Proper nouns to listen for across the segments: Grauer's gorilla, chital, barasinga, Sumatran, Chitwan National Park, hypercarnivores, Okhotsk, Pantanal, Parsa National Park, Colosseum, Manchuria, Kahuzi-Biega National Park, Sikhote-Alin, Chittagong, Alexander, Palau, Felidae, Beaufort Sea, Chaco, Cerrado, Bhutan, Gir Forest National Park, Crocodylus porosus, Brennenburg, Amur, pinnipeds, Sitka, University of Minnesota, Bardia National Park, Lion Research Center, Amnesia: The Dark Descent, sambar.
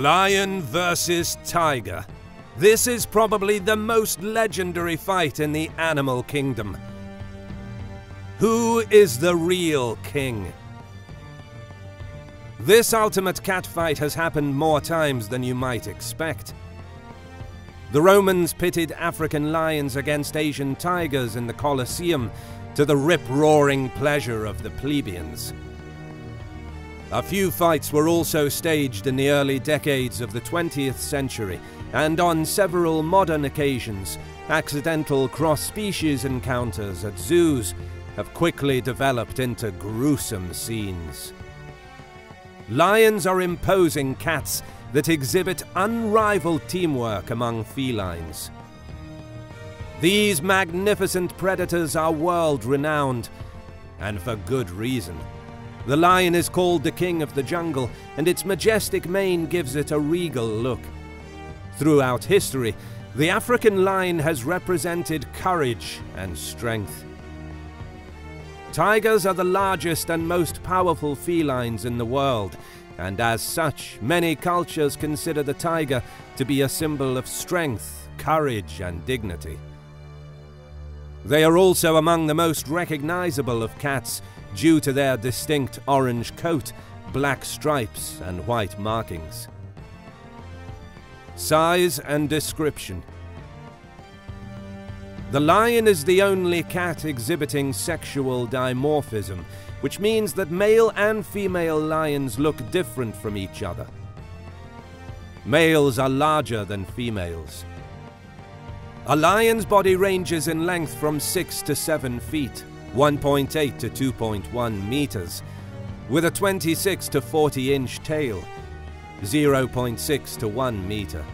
Lion versus tiger. This is probably the most legendary fight in the animal kingdom. Who is the real king? This ultimate catfight has happened more times than you might expect. The Romans pitted African lions against Asian tigers in the Colosseum to the rip-roaring pleasure of the plebeians. A few fights were also staged in the early decades of the 20th century, and on several modern occasions, accidental cross-species encounters at zoos have quickly developed into gruesome scenes. Lions are imposing cats that exhibit unrivaled teamwork among felines. These magnificent predators are world-renowned, and for good reason. The lion is called the king of the jungle, and its majestic mane gives it a regal look. Throughout history, the African lion has represented courage and strength. Tigers are the largest and most powerful felines in the world, and as such, many cultures consider the tiger to be a symbol of strength, courage, and dignity. They are also among the most recognizable of cats, due to their distinct orange coat, black stripes, and white markings. Size and description. The lion is the only cat exhibiting sexual dimorphism, which means that male and female lions look different from each other. Males are larger than females. A lion's body ranges in length from 6 to 7 feet. 1.8 to 2.1 meters, with a 26 to 40 inch tail, 0.6 to 1 meter.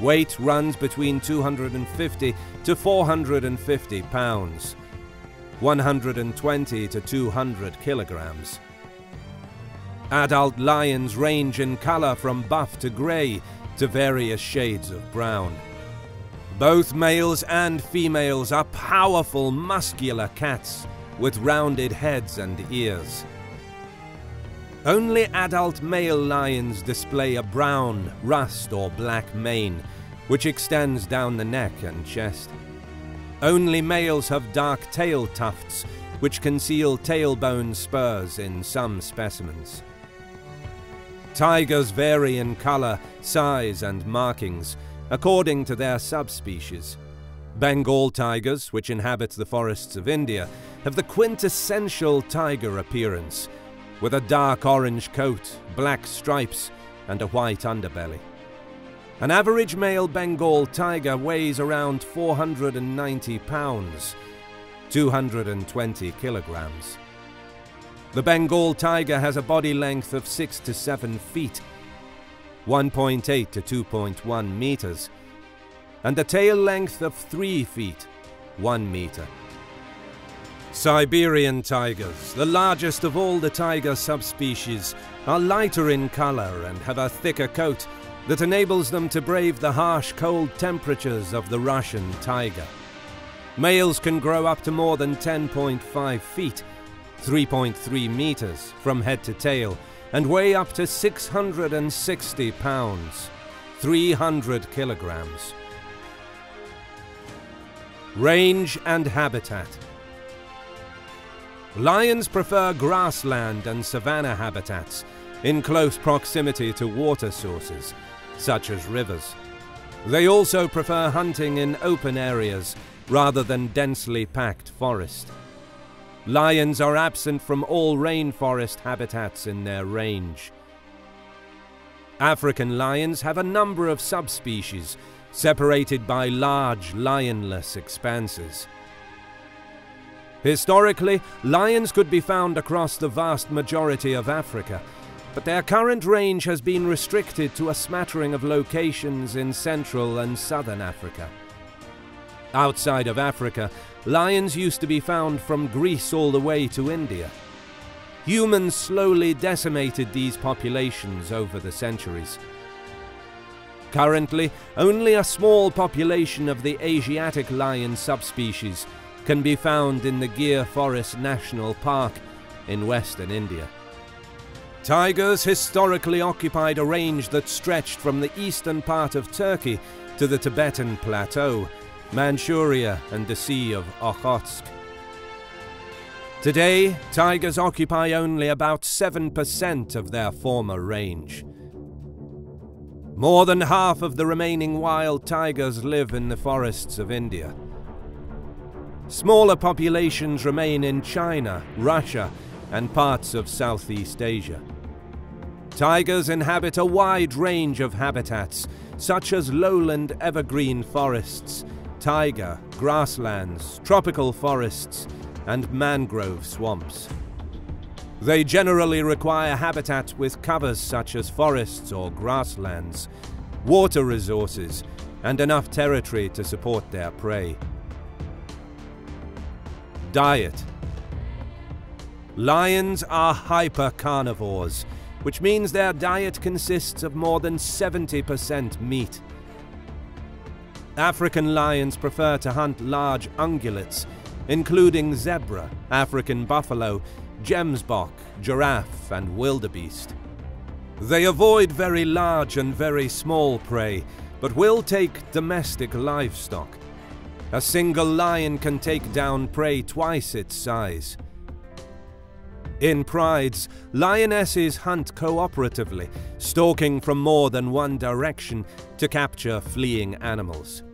Weight runs between 250 to 450 pounds, 120 to 200 kilograms. Adult lions range in color from buff to gray to various shades of brown. Both males and females are powerful, muscular cats with rounded heads and ears. Only adult male lions display a brown, rust or black mane, which extends down the neck and chest. Only males have dark tail tufts, which conceal tailbone spurs in some specimens. Tigers vary in color, size and markings, according to their subspecies. Bengal tigers, which inhabit the forests of India, have the quintessential tiger appearance, with a dark orange coat, black stripes, and a white underbelly. An average male Bengal tiger weighs around 490 pounds, 220 kilograms. The Bengal tiger has a body length of 6 to 7 feet, 1.8 to 2.1 meters, and a tail length of 3 feet, 1 meter. Siberian tigers, the largest of all the tiger subspecies, are lighter in color and have a thicker coat that enables them to brave the harsh, cold temperatures of the Russian tiger. Males can grow up to more than 10.5 feet, 3.3 meters, from head to tail, and weigh up to 660 pounds, 300 kilograms. Range and habitat. Lions prefer grassland and savanna habitats in close proximity to water sources, such as rivers. They also prefer hunting in open areas rather than densely packed forest. Lions are absent from all rainforest habitats in their range. African lions have a number of subspecies, separated by large, lionless expanses. Historically, lions could be found across the vast majority of Africa, but their current range has been restricted to a smattering of locations in Central and Southern Africa. Outside of Africa, lions used to be found from Greece all the way to India. Humans slowly decimated these populations over the centuries. Currently, only a small population of the Asiatic lion subspecies can be found in the Gir Forest National Park in western India. Tigers historically occupied a range that stretched from the eastern part of Turkey to the Tibetan Plateau, Manchuria and the Sea of Okhotsk. Today, tigers occupy only about 7% of their former range. More than half of the remaining wild tigers live in the forests of India. Smaller populations remain in China, Russia, and parts of Southeast Asia. Tigers inhabit a wide range of habitats, such as lowland evergreen forests, taiga, grasslands, tropical forests, and mangrove swamps. They generally require habitat with covers such as forests or grasslands, water resources, and enough territory to support their prey. Diet. Lions are hypercarnivores, which means their diet consists of more than 70% meat. African lions prefer to hunt large ungulates, including zebra, African buffalo, gemsbok, giraffe, and wildebeest. They avoid very large and very small prey, but will take domestic livestock. A single lion can take down prey twice its size. In prides, lionesses hunt cooperatively, stalking from more than one direction to capture fleeing animals.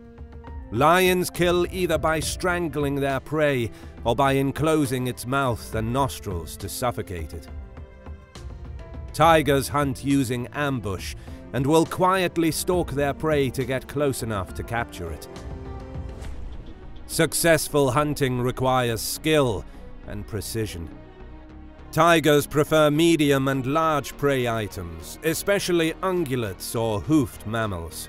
Lions kill either by strangling their prey or by enclosing its mouth and nostrils to suffocate it. Tigers hunt using ambush and will quietly stalk their prey to get close enough to capture it. Successful hunting requires skill and precision. Tigers prefer medium and large prey items, especially ungulates or hoofed mammals.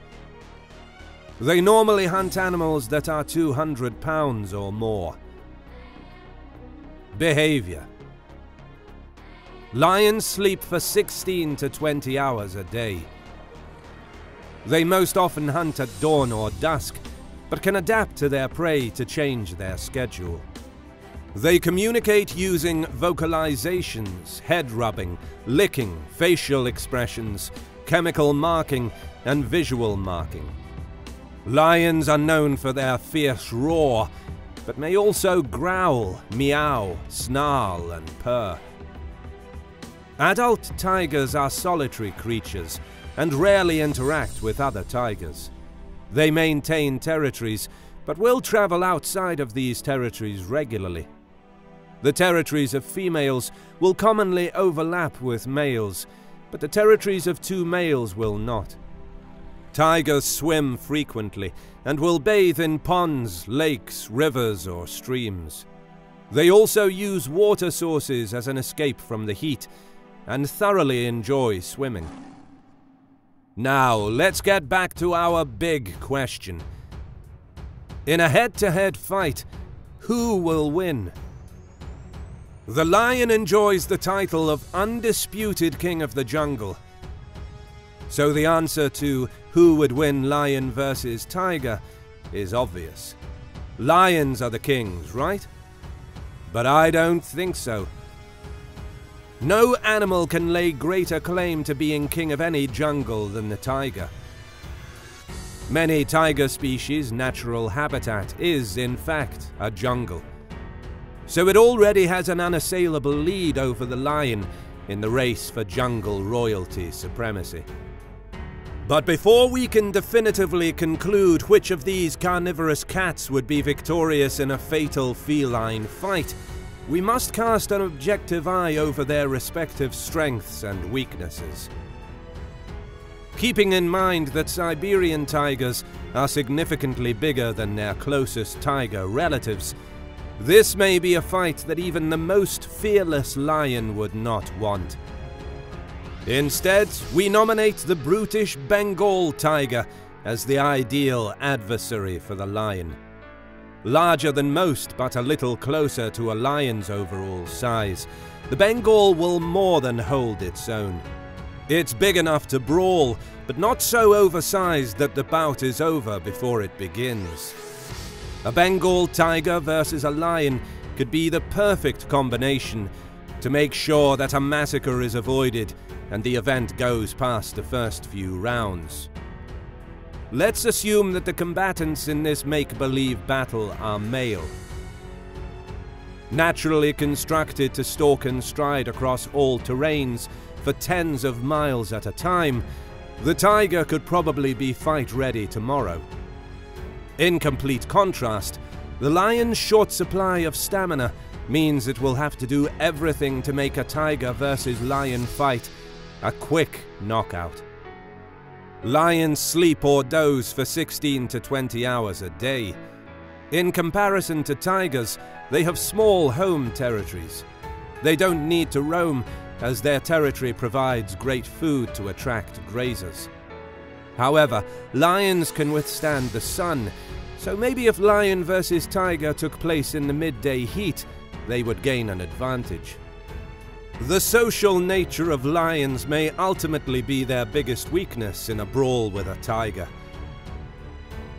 They normally hunt animals that are 200 pounds or more. Behavior. Lions sleep for 16 to 20 hours a day. They most often hunt at dawn or dusk, but can adapt to their prey to change their schedule. They communicate using vocalizations, head rubbing, licking, facial expressions, chemical marking, and visual marking. Lions are known for their fierce roar, but may also growl, meow, snarl, and purr. Adult tigers are solitary creatures and rarely interact with other tigers. They maintain territories, but will travel outside of these territories regularly. The territories of females will commonly overlap with males, but the territories of two males will not. Tigers swim frequently and will bathe in ponds, lakes, rivers, or streams. They also use water sources as an escape from the heat and thoroughly enjoy swimming. Now, let's get back to our big question. In a head-to-head fight, who will win? The lion enjoys the title of undisputed king of the jungle. So the answer to who would win lion versus tiger is obvious. Lions are the kings, right? But I don't think so. No animal can lay greater claim to being king of any jungle than the tiger. Many tiger species' natural habitat is, in fact, a jungle. So it already has an unassailable lead over the lion in the race for jungle royalty supremacy. But before we can definitively conclude which of these carnivorous cats would be victorious in a fatal feline fight, we must cast an objective eye over their respective strengths and weaknesses. Keeping in mind that Siberian tigers are significantly bigger than their closest tiger relatives, this may be a fight that even the most fearless lion would not want. Instead, we nominate the brutish Bengal tiger as the ideal adversary for the lion. Larger than most, but a little closer to a lion's overall size, the Bengal will more than hold its own. It's big enough to brawl, but not so oversized that the bout is over before it begins. A Bengal tiger versus a lion could be the perfect combination to make sure that a massacre is avoided and the event goes past the first few rounds. Let's assume that the combatants in this make-believe battle are male. Naturally constructed to stalk and stride across all terrains for tens of miles at a time, the tiger could probably be fight-ready tomorrow. In complete contrast, the lion's short supply of stamina means it will have to do everything to make a tiger versus lion fight a quick knockout. Lions sleep or doze for 16 to 20 hours a day. In comparison to tigers, they have small home territories. They don't need to roam, as their territory provides great food to attract grazers. However, lions can withstand the sun, so maybe if lion versus tiger took place in the midday heat, they would gain an advantage. The social nature of lions may ultimately be their biggest weakness in a brawl with a tiger.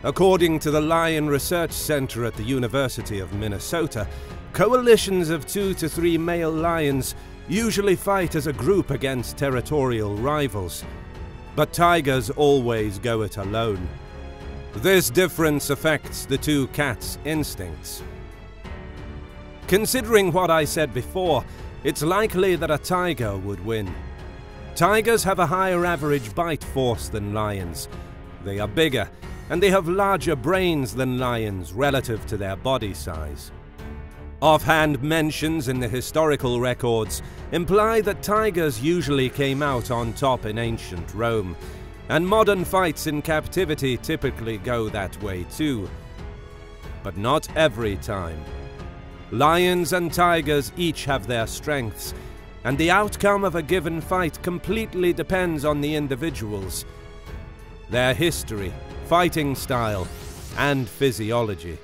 According to the Lion Research Center at the University of Minnesota, coalitions of 2 to 3 male lions usually fight as a group against territorial rivals, but tigers always go it alone. This difference affects the two cats' instincts. Considering what I said before, it's likely that a tiger would win. Tigers have a higher average bite force than lions. They are bigger, and they have larger brains than lions relative to their body size. Offhand mentions in the historical records imply that tigers usually came out on top in ancient Rome, and modern fights in captivity typically go that way too. But not every time. Lions and tigers each have their strengths, and the outcome of a given fight completely depends on the individuals, their history, fighting style, and physiology.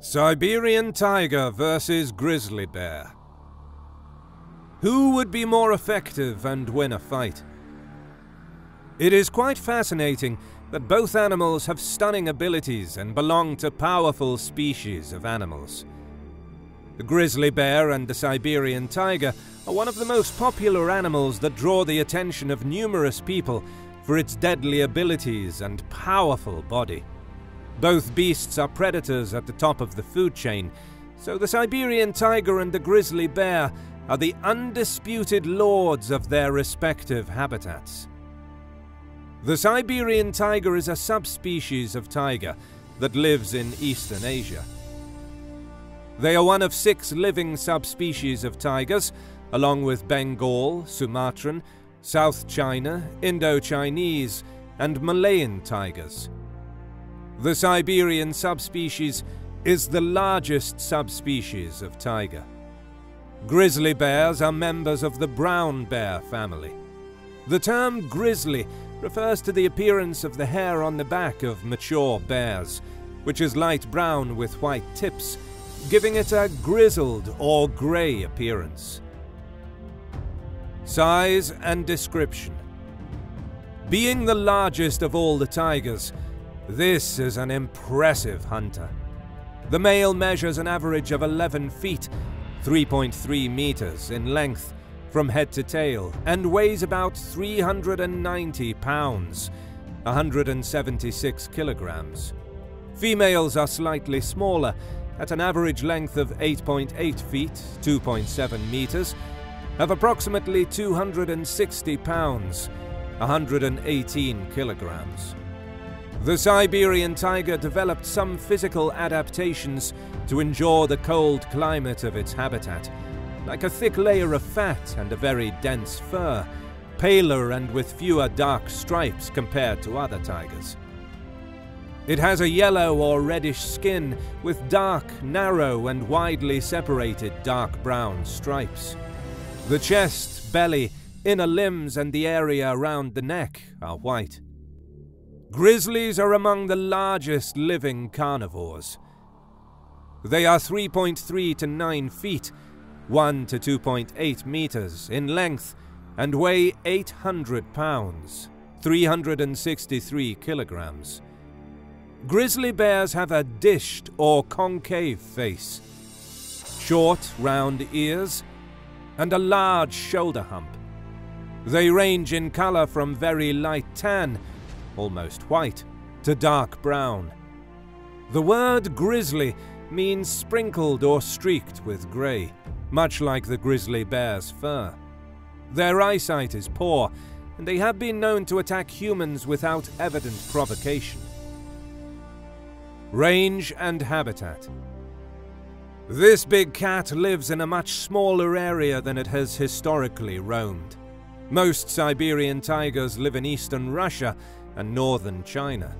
Siberian tiger versus grizzly bear. Who would be more effective and win a fight? It is quite fascinating that both animals have stunning abilities and belong to powerful species of animals. The grizzly bear and the Siberian tiger are one of the most popular animals that draw the attention of numerous people for its deadly abilities and powerful body. Both beasts are predators at the top of the food chain, so the Siberian tiger and the grizzly bear are the undisputed lords of their respective habitats. The Siberian tiger is a subspecies of tiger that lives in Eastern Asia. They are one of 6 living subspecies of tigers, along with Bengal, Sumatran, South China, Indo-Chinese, and Malayan tigers. The Siberian subspecies is the largest subspecies of tiger. Grizzly bears are members of the brown bear family. The term grizzly refers to the appearance of the hair on the back of mature bears, which is light brown with white tips, giving it a grizzled or grey appearance. Size and description. Being the largest of all the tigers, this is an impressive hunter. The male measures an average of 11 feet, 3.3 meters in length, from head to tail, and weighs about 390 pounds, 176 kilograms. Females are slightly smaller, at an average length of 8.8 feet, 2.7 meters, of approximately 260 pounds, 118 kilograms. The Siberian tiger developed some physical adaptations to endure the cold climate of its habitat, like a thick layer of fat and a very dense fur, paler and with fewer dark stripes compared to other tigers. It has a yellow or reddish skin with dark, narrow and widely separated dark brown stripes. The chest, belly, inner limbs and the area around the neck are white. Grizzlies are among the largest living carnivores. They are 3.3 to 9 feet, 1 to 2.8 meters in length and weigh 800 pounds, 363 kilograms. Grizzly bears have a dished or concave face, short round ears, and a large shoulder hump. They range in color from very light tan, almost white, to dark brown. The word grizzly means sprinkled or streaked with gray, much like the grizzly bear's fur. Their eyesight is poor, and they have been known to attack humans without evident provocation. Range and habitat. This big cat lives in a much smaller area than it has historically roamed. Most Siberian tigers live in eastern Russia and northern China.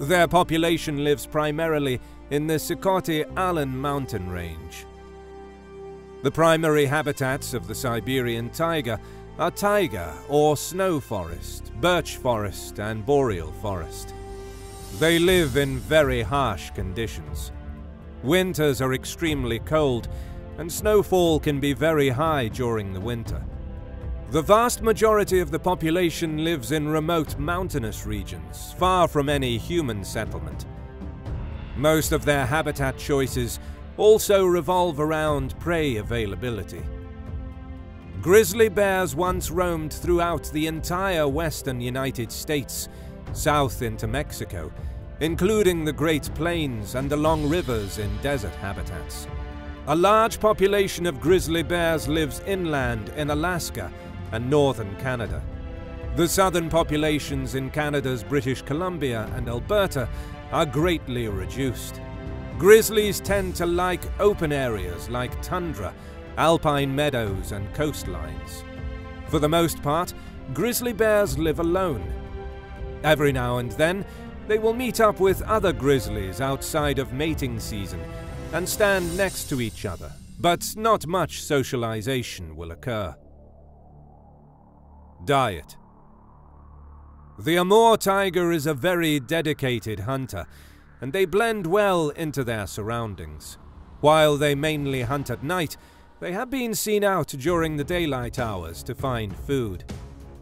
Their population lives primarily in the Sikhote-Alin mountain range. The primary habitats of the Siberian tiger are taiga or snow forest, birch forest and boreal forest. They live in very harsh conditions. Winters are extremely cold and snowfall can be very high during the winter. The vast majority of the population lives in remote mountainous regions, far from any human settlement. Most of their habitat choices also revolve around prey availability. Grizzly bears once roamed throughout the entire western United States, south into Mexico, including the Great Plains and along rivers in desert habitats. A large population of grizzly bears lives inland in Alaska and northern Canada. The southern populations in Canada's British Columbia and Alberta are greatly reduced. Grizzlies tend to like open areas like tundra, alpine meadows and coastlines. For the most part, grizzly bears live alone. Every now and then, they will meet up with other grizzlies outside of mating season and stand next to each other, but not much socialization will occur. Diet. The Amur tiger is a very dedicated hunter, and they blend well into their surroundings. While they mainly hunt at night, they have been seen out during the daylight hours to find food.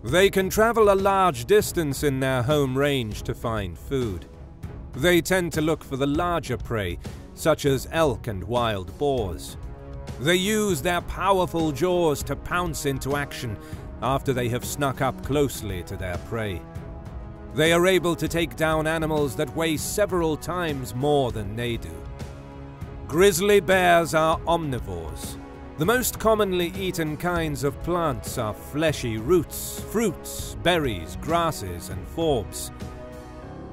They can travel a large distance in their home range to find food. They tend to look for the larger prey, such as elk and wild boars. They use their powerful jaws to pounce into action after they have snuck up closely to their prey. They are able to take down animals that weigh several times more than they do. Grizzly bears are omnivores. The most commonly eaten kinds of plants are fleshy roots, fruits, berries, grasses, and forbs.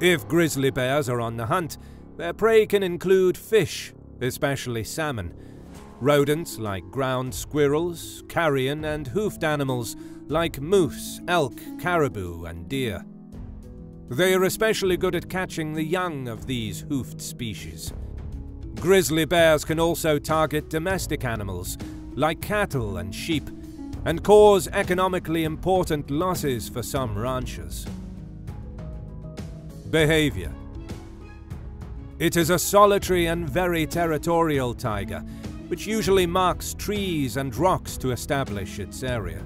If grizzly bears are on the hunt, their prey can include fish, especially salmon, rodents like ground squirrels, carrion, and hoofed animals like moose, elk, caribou, and deer. They are especially good at catching the young of these hoofed species. Grizzly bears can also target domestic animals, like cattle and sheep, and cause economically important losses for some ranchers. Behavior. It is a solitary and very territorial tiger, which usually marks trees and rocks to establish its area.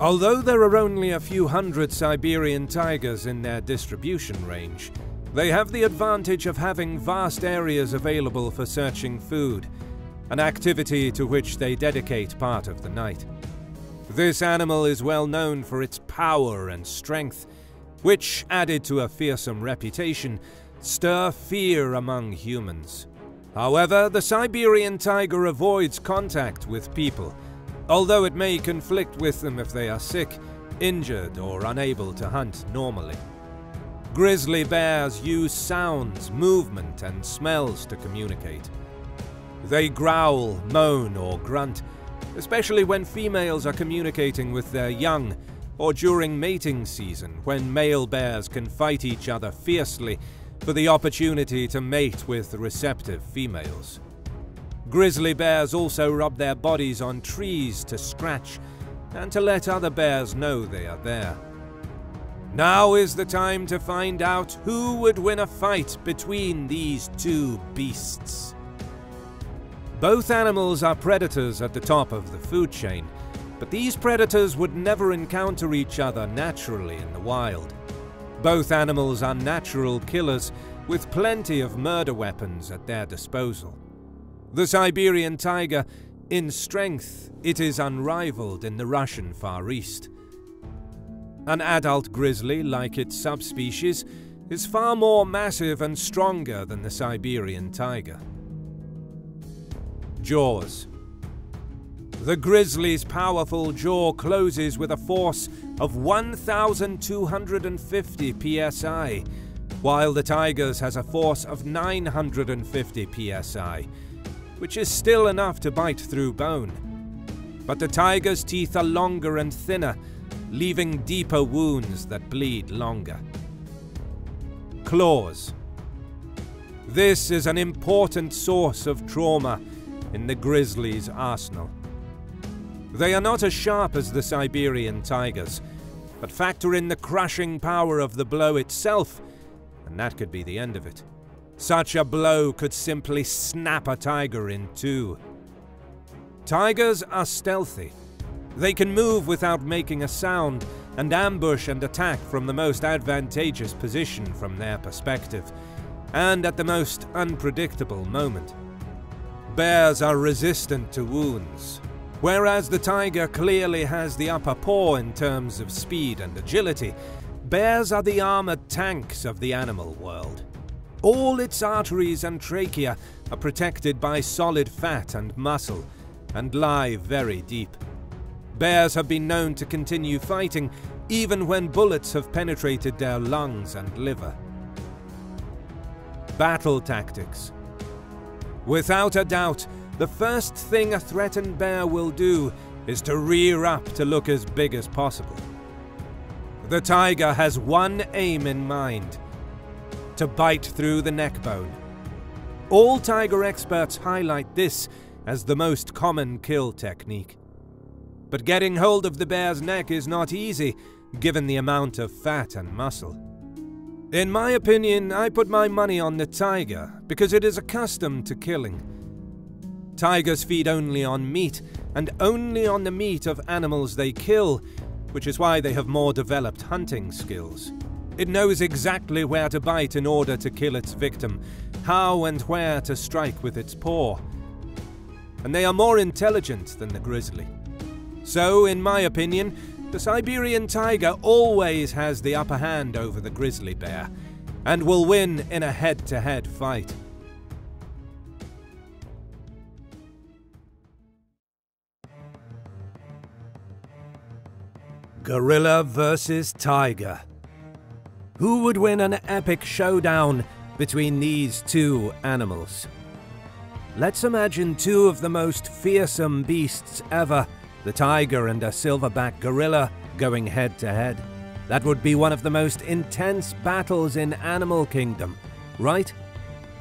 Although there are only a few hundred Siberian tigers in their distribution range, they have the advantage of having vast areas available for searching food, an activity to which they dedicate part of the night. This animal is well known for its power and strength, which, added to a fearsome reputation, stir fear among humans. However, the Siberian tiger avoids contact with people, although it may conflict with them if they are sick, injured, or unable to hunt normally. Grizzly bears use sounds, movement, and smells to communicate. They growl, moan, or grunt, especially when females are communicating with their young or during mating season when male bears can fight each other fiercely for the opportunity to mate with receptive females. Grizzly bears also rub their bodies on trees to scratch and to let other bears know they are there. Now is the time to find out who would win a fight between these two beasts. Both animals are predators at the top of the food chain, but these predators would never encounter each other naturally in the wild. Both animals are natural killers with plenty of murder weapons at their disposal. The Siberian tiger, in strength, it is unrivaled in the Russian Far East. An adult grizzly, like its subspecies, is far more massive and stronger than the Siberian tiger. Jaws. The grizzly's powerful jaw closes with a force of 1,250 psi, while the tiger's has a force of 950 psi, which is still enough to bite through bone. But the tiger's teeth are longer and thinner, leaving deeper wounds that bleed longer. Claws. This is an important source of trauma in the grizzly's arsenal. They are not as sharp as the Siberian tiger's, but factor in the crushing power of the blow itself, and that could be the end of it. Such a blow could simply snap a tiger in two. Tigers are stealthy. They can move without making a sound and ambush and attack from the most advantageous position from their perspective, and at the most unpredictable moment. Bears are resistant to wounds, whereas the tiger clearly has the upper paw in terms of speed and agility. Bears are the armored tanks of the animal world. All its arteries and trachea are protected by solid fat and muscle, and lie very deep. Bears have been known to continue fighting even when bullets have penetrated their lungs and liver. Battle tactics. Without a doubt, the first thing a threatened bear will do is to rear up to look as big as possible. The tiger has one aim in mind: to bite through the neck bone. All tiger experts highlight this as the most common kill technique. But getting hold of the bear's neck is not easy, given the amount of fat and muscle. In my opinion, I put my money on the tiger because it is accustomed to killing. Tigers feed only on meat, and only on the meat of animals they kill, which is why they have more developed hunting skills. It knows exactly where to bite in order to kill its victim, how and where to strike with its paw. And they are more intelligent than the grizzly. So, in my opinion, the Siberian tiger always has the upper hand over the grizzly bear, and will win in a head-to-head fight. Gorilla versus tiger. Who would win an epic showdown between these two animals? Let's imagine two of the most fearsome beasts ever, the tiger and a silverback gorilla, going head-to-head. That would be one of the most intense battles in Animal Kingdom, right?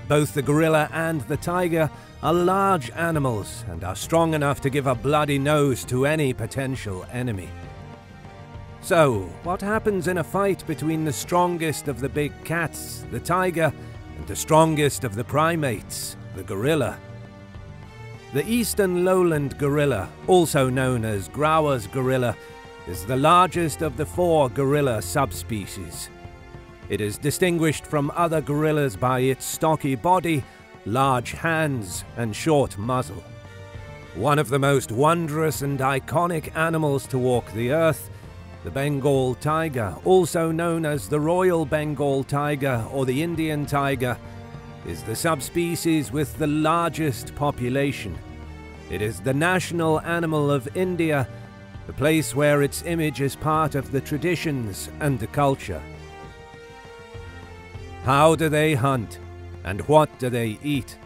Both the gorilla and the tiger are large animals and are strong enough to give a bloody nose to any potential enemy. So, what happens in a fight between the strongest of the big cats, the tiger, and the strongest of the primates, the gorilla? The eastern lowland gorilla, also known as Grauer's gorilla, is the largest of the four gorilla subspecies. It is distinguished from other gorillas by its stocky body, large hands, and short muzzle. One of the most wondrous and iconic animals to walk the earth, the Bengal tiger, also known as the Royal Bengal tiger or the Indian tiger, is the subspecies with the largest population. It is the national animal of India, the place where its image is part of the traditions and the culture. How do they hunt, and what do they eat?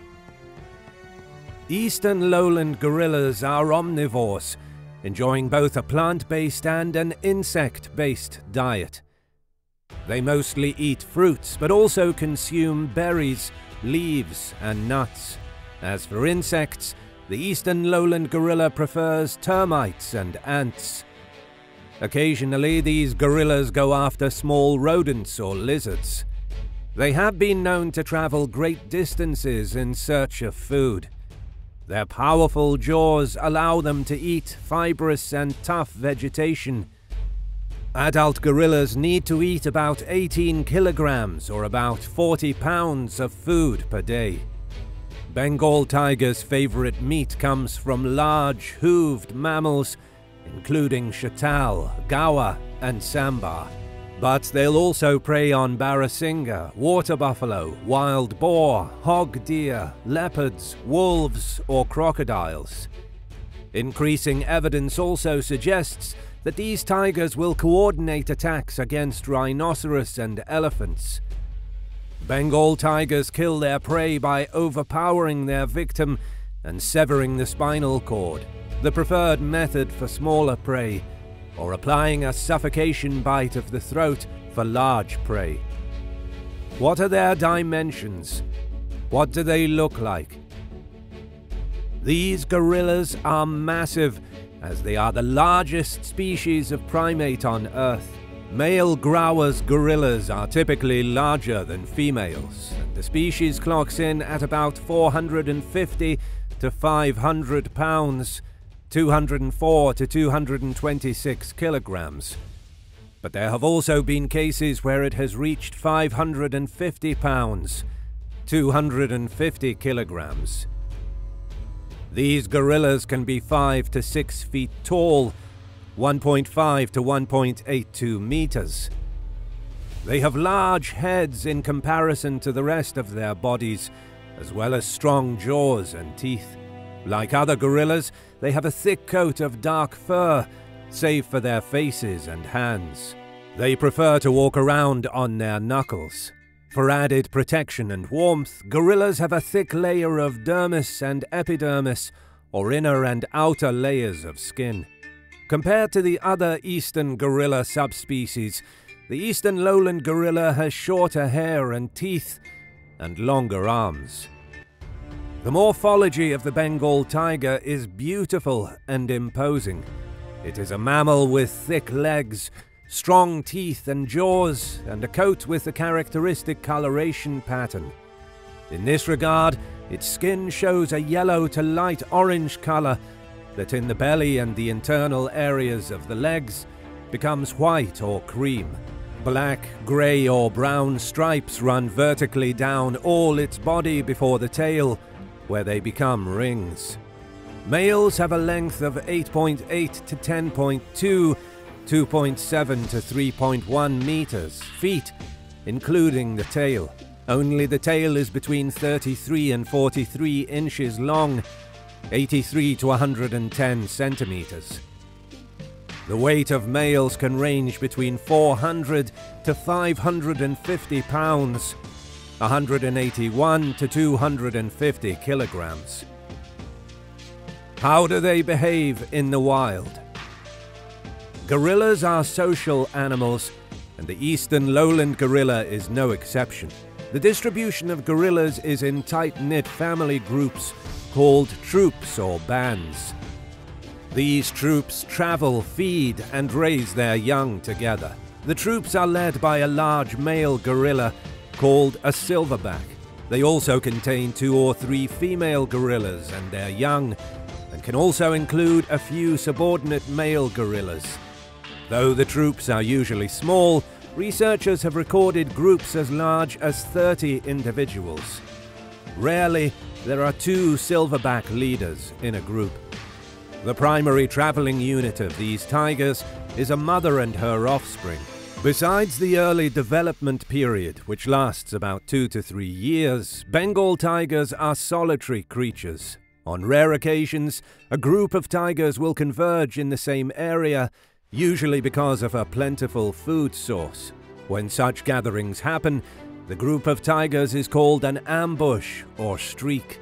Eastern lowland gorillas are omnivores, enjoying both a plant-based and an insect-based diet. They mostly eat fruits, but also consume berries, leaves, and nuts. As for insects, the eastern lowland gorilla prefers termites and ants. Occasionally, these gorillas go after small rodents or lizards. They have been known to travel great distances in search of food. Their powerful jaws allow them to eat fibrous and tough vegetation. Adult gorillas need to eat about 18 kilograms or about 40 pounds of food per day. Bengal tigers' favorite meat comes from large hooved mammals, including chatal, gawa, and sambar. But they'll also prey on barasinga, water buffalo, wild boar, hog deer, leopards, wolves, or crocodiles. Increasing evidence also suggests that these tigers will coordinate attacks against rhinoceros and elephants. Bengal tigers kill their prey by overpowering their victim and severing the spinal cord, the preferred method for smaller prey, or applying a suffocation bite of the throat for large prey. What are their dimensions? What do they look like? These gorillas are massive, as they are the largest species of primate on Earth. Male Girawas gorillas are typically larger than females, and the species clocks in at about 450 to 500 pounds, 204 to 226 kilograms. But there have also been cases where it has reached 550 pounds, 250 kilograms. These gorillas can be 5 to 6 feet tall, 1.5 to 1.82 meters. They have large heads in comparison to the rest of their bodies, as well as strong jaws and teeth. Like other gorillas, they have a thick coat of dark fur, save for their faces and hands. They prefer to walk around on their knuckles. For added protection and warmth, gorillas have a thick layer of dermis and epidermis, or inner and outer layers of skin. Compared to the other eastern gorilla subspecies, the eastern lowland gorilla has shorter hair and teeth, and longer arms. The morphology of the Bengal tiger is beautiful and imposing. It is a mammal with thick legs, strong teeth and jaws, and a coat with a characteristic coloration pattern. In this regard, its skin shows a yellow to light orange color that in the belly and the internal areas of the legs becomes white or cream. Black, grey or brown stripes run vertically down all its body before the tail, where they become rings. Males have a length of 8.8 to 10.2, 2.7 to 3.1 meters, feet, including the tail. Only the tail is between 33 and 43 inches long, 83 to 110 centimeters. The weight of males can range between 400 to 550 pounds, 181 to 250 kilograms. How do they behave in the wild? Gorillas are social animals, and the eastern lowland gorilla is no exception. The distribution of gorillas is in tight-knit family groups called troops or bands. These troops travel, feed, and raise their young together. The troops are led by a large male gorilla called a silverback. They also contain 2 or 3 female gorillas and their young, and can also include a few subordinate male gorillas. Though the troops are usually small, researchers have recorded groups as large as 30 individuals. Rarely, there are 2 silverback leaders in a group. The primary traveling unit of these tigers is a mother and her offspring. Besides the early development period, which lasts about 2 to 3 years, Bengal tigers are solitary creatures. On rare occasions, a group of tigers will converge in the same area, usually because of a plentiful food source. When such gatherings happen, the group of tigers is called an ambush or streak.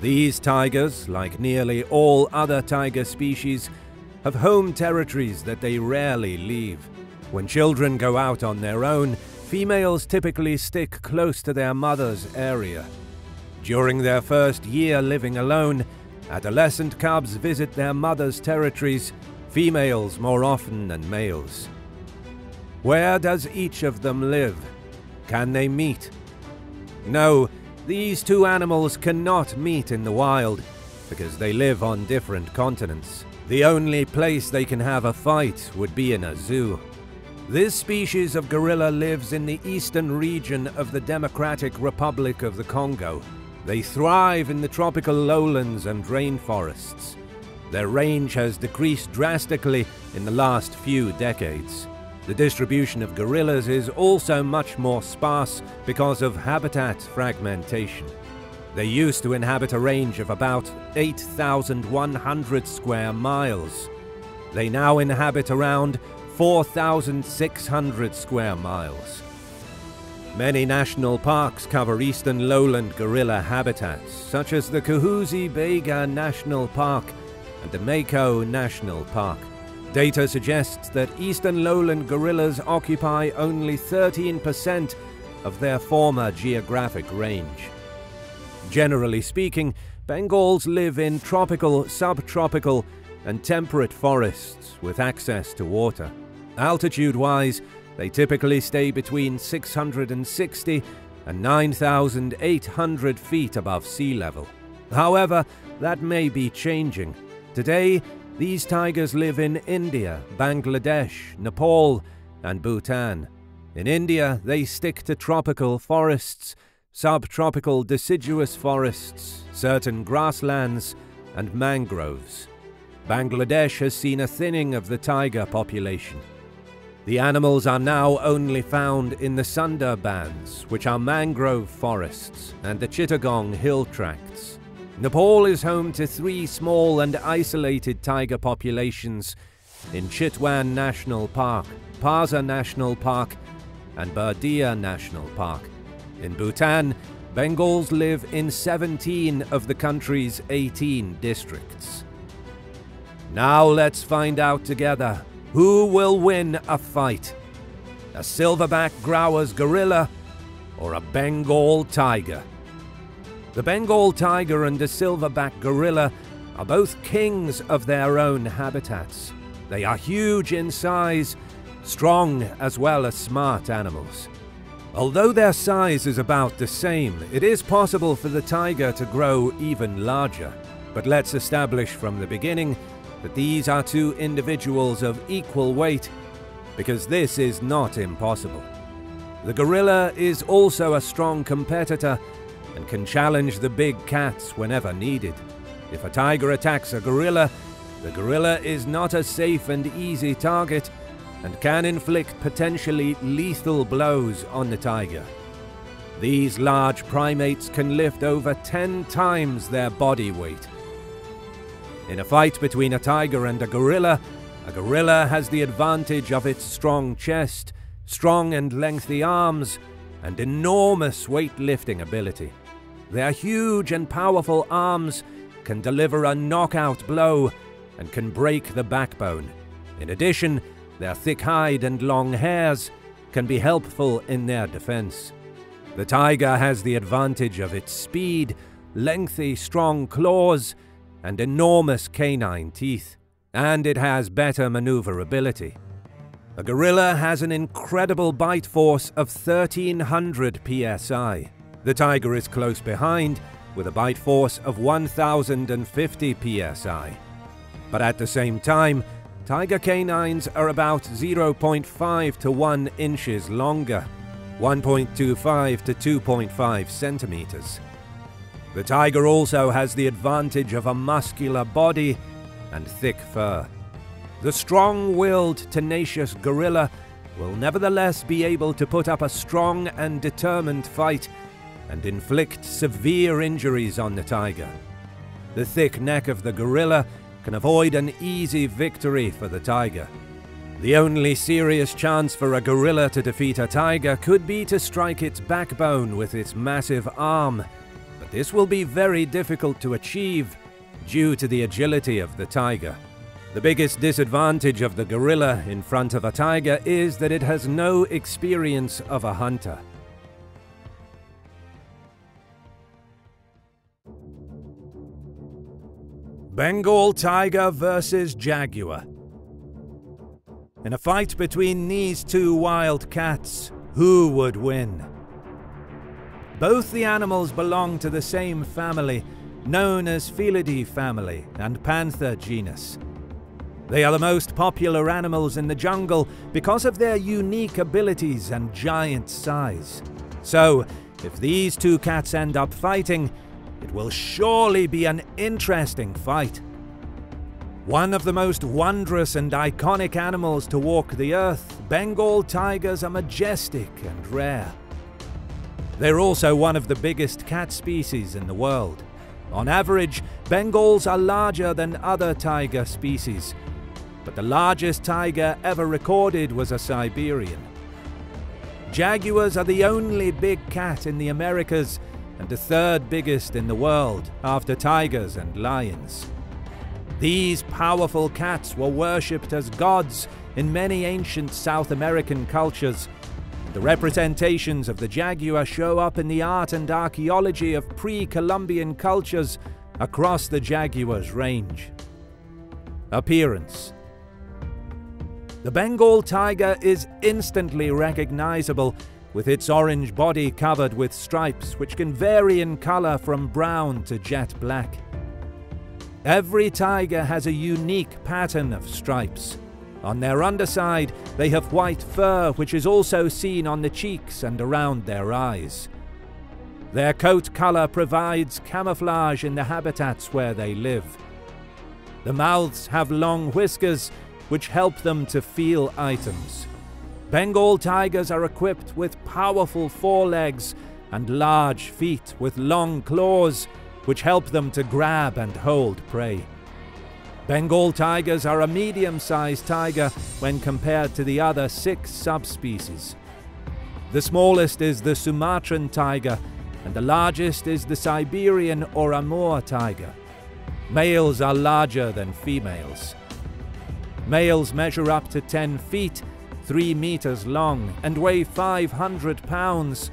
These tigers, like nearly all other tiger species, have home territories that they rarely leave. When children go out on their own, females typically stick close to their mother's area. During their first year living alone, adolescent cubs visit their mother's territories, females more often than males. Where does each of them live? Can they meet? No, these 2 animals cannot meet in the wild because they live on different continents. The only place they can have a fight would be in a zoo. This species of gorilla lives in the eastern region of the Democratic Republic of the Congo. They thrive in the tropical lowlands and rainforests. Their range has decreased drastically in the last few decades. The distribution of gorillas is also much more sparse because of habitat fragmentation. They used to inhabit a range of about 8,100 square miles. They now inhabit around 4,600 square miles. Many national parks cover eastern lowland gorilla habitats, such as the Kahuzi-Biega National Park and the Mako National Park. Data suggests that eastern lowland gorillas occupy only 13% of their former geographic range. Generally speaking, Bengals live in tropical, subtropical, and temperate forests with access to water. Altitude-wise, they typically stay between 660 and 9,800 feet above sea level. However, that may be changing. Today, these tigers live in India, Bangladesh, Nepal, and Bhutan. In India, they stick to tropical forests, subtropical deciduous forests, certain grasslands, and mangroves. Bangladesh has seen a thinning of the tiger population. The animals are now only found in the Sundarbans, which are mangrove forests, and the Chittagong hill tracts. Nepal is home to three small and isolated tiger populations in Chitwan National Park, Parsa National Park, and Bardia National Park. In Bhutan, Bengals live in 17 of the country's 18 districts. Now let's find out together who will win a fight, a silverback growler's gorilla or a Bengal tiger. The Bengal tiger and the silverback gorilla are both kings of their own habitats. They are huge in size, strong as well as smart animals. Although their size is about the same, it is possible for the tiger to grow even larger. But let's establish from the beginning that these are two individuals of equal weight, because this is not impossible. The gorilla is also a strong competitor and can challenge the big cats whenever needed. If a tiger attacks a gorilla, the gorilla is not a safe and easy target and can inflict potentially lethal blows on the tiger. These large primates can lift over 10 times their body weight. In a fight between a tiger and a gorilla has the advantage of its strong chest, strong and lengthy arms, and enormous weightlifting ability. Their huge and powerful arms can deliver a knockout blow and can break the backbone. In addition, their thick hide and long hairs can be helpful in their defense. The tiger has the advantage of its speed, lengthy, strong claws, and enormous canine teeth, and it has better maneuverability. A gorilla has an incredible bite force of 1,300 psi. The tiger is close behind, with a bite force of 1,050 psi. But at the same time, tiger canines are about 0.5 to 1 inches longer, 1.25 to 2.5 centimeters. The tiger also has the advantage of a muscular body and thick fur. The strong-willed, tenacious gorilla will nevertheless be able to put up a strong and determined fight and inflict severe injuries on the tiger. The thick neck of the gorilla can avoid an easy victory for the tiger. The only serious chance for a gorilla to defeat a tiger could be to strike its backbone with its massive arm, but this will be very difficult to achieve due to the agility of the tiger. The biggest disadvantage of the gorilla in front of a tiger is that it has no experience of a hunter. Bengal tiger versus jaguar. In a fight between these two wild cats, who would win? Both the animals belong to the same family, known as Felidae family and Panther genus. They are the most popular animals in the jungle because of their unique abilities and giant size. So, if these two cats end up fighting, it will surely be an interesting fight. One of the most wondrous and iconic animals to walk the earth, Bengal tigers are majestic and rare. They're also one of the biggest cat species in the world. On average, Bengals are larger than other tiger species, but the largest tiger ever recorded was a Siberian. Jaguars are the only big cat in the Americas and the third biggest in the world, after tigers and lions. These powerful cats were worshipped as gods in many ancient South American cultures. The representations of the jaguar show up in the art and archaeology of pre-Columbian cultures across the jaguar's range. Appearance. The Bengal tiger is instantly recognizable, with its orange body covered with stripes which can vary in color from brown to jet black. Every tiger has a unique pattern of stripes. On their underside, they have white fur, which is also seen on the cheeks and around their eyes. Their coat color provides camouflage in the habitats where they live. The mouths have long whiskers, which help them to feel items. Bengal tigers are equipped with powerful forelegs and large feet with long claws, which help them to grab and hold prey. Bengal tigers are a medium-sized tiger when compared to the other 6 subspecies. The smallest is the Sumatran tiger, and the largest is the Siberian or Amur tiger. Males are larger than females. Males measure up to 10 feet, 3 meters long, and weigh 500 pounds,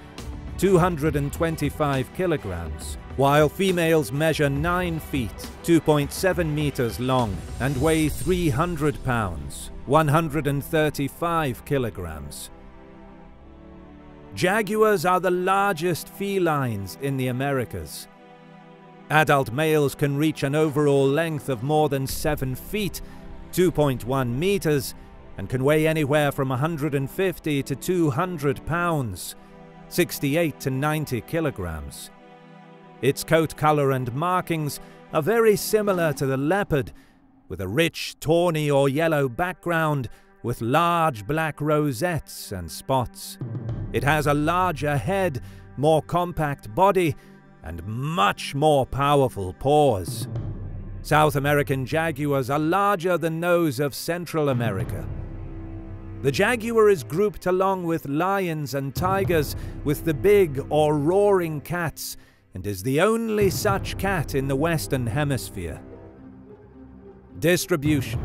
225 kilograms. While females measure 9 feet, 2.7 meters long, and weigh 300 pounds, 135 kilograms. Jaguars are the largest felines in the Americas. Adult males can reach an overall length of more than 7 feet, 2.1 meters, and can weigh anywhere from 150 to 200 pounds, 68 to 90 kilograms. Its coat color and markings are very similar to the leopard, with a rich tawny or yellow background with large black rosettes and spots. It has a larger head, more compact body, and much more powerful paws. South American jaguars are larger than those of Central America. The jaguar is grouped along with lions and tigers with the big or roaring cats, and is the only such cat in the Western Hemisphere. Distribution.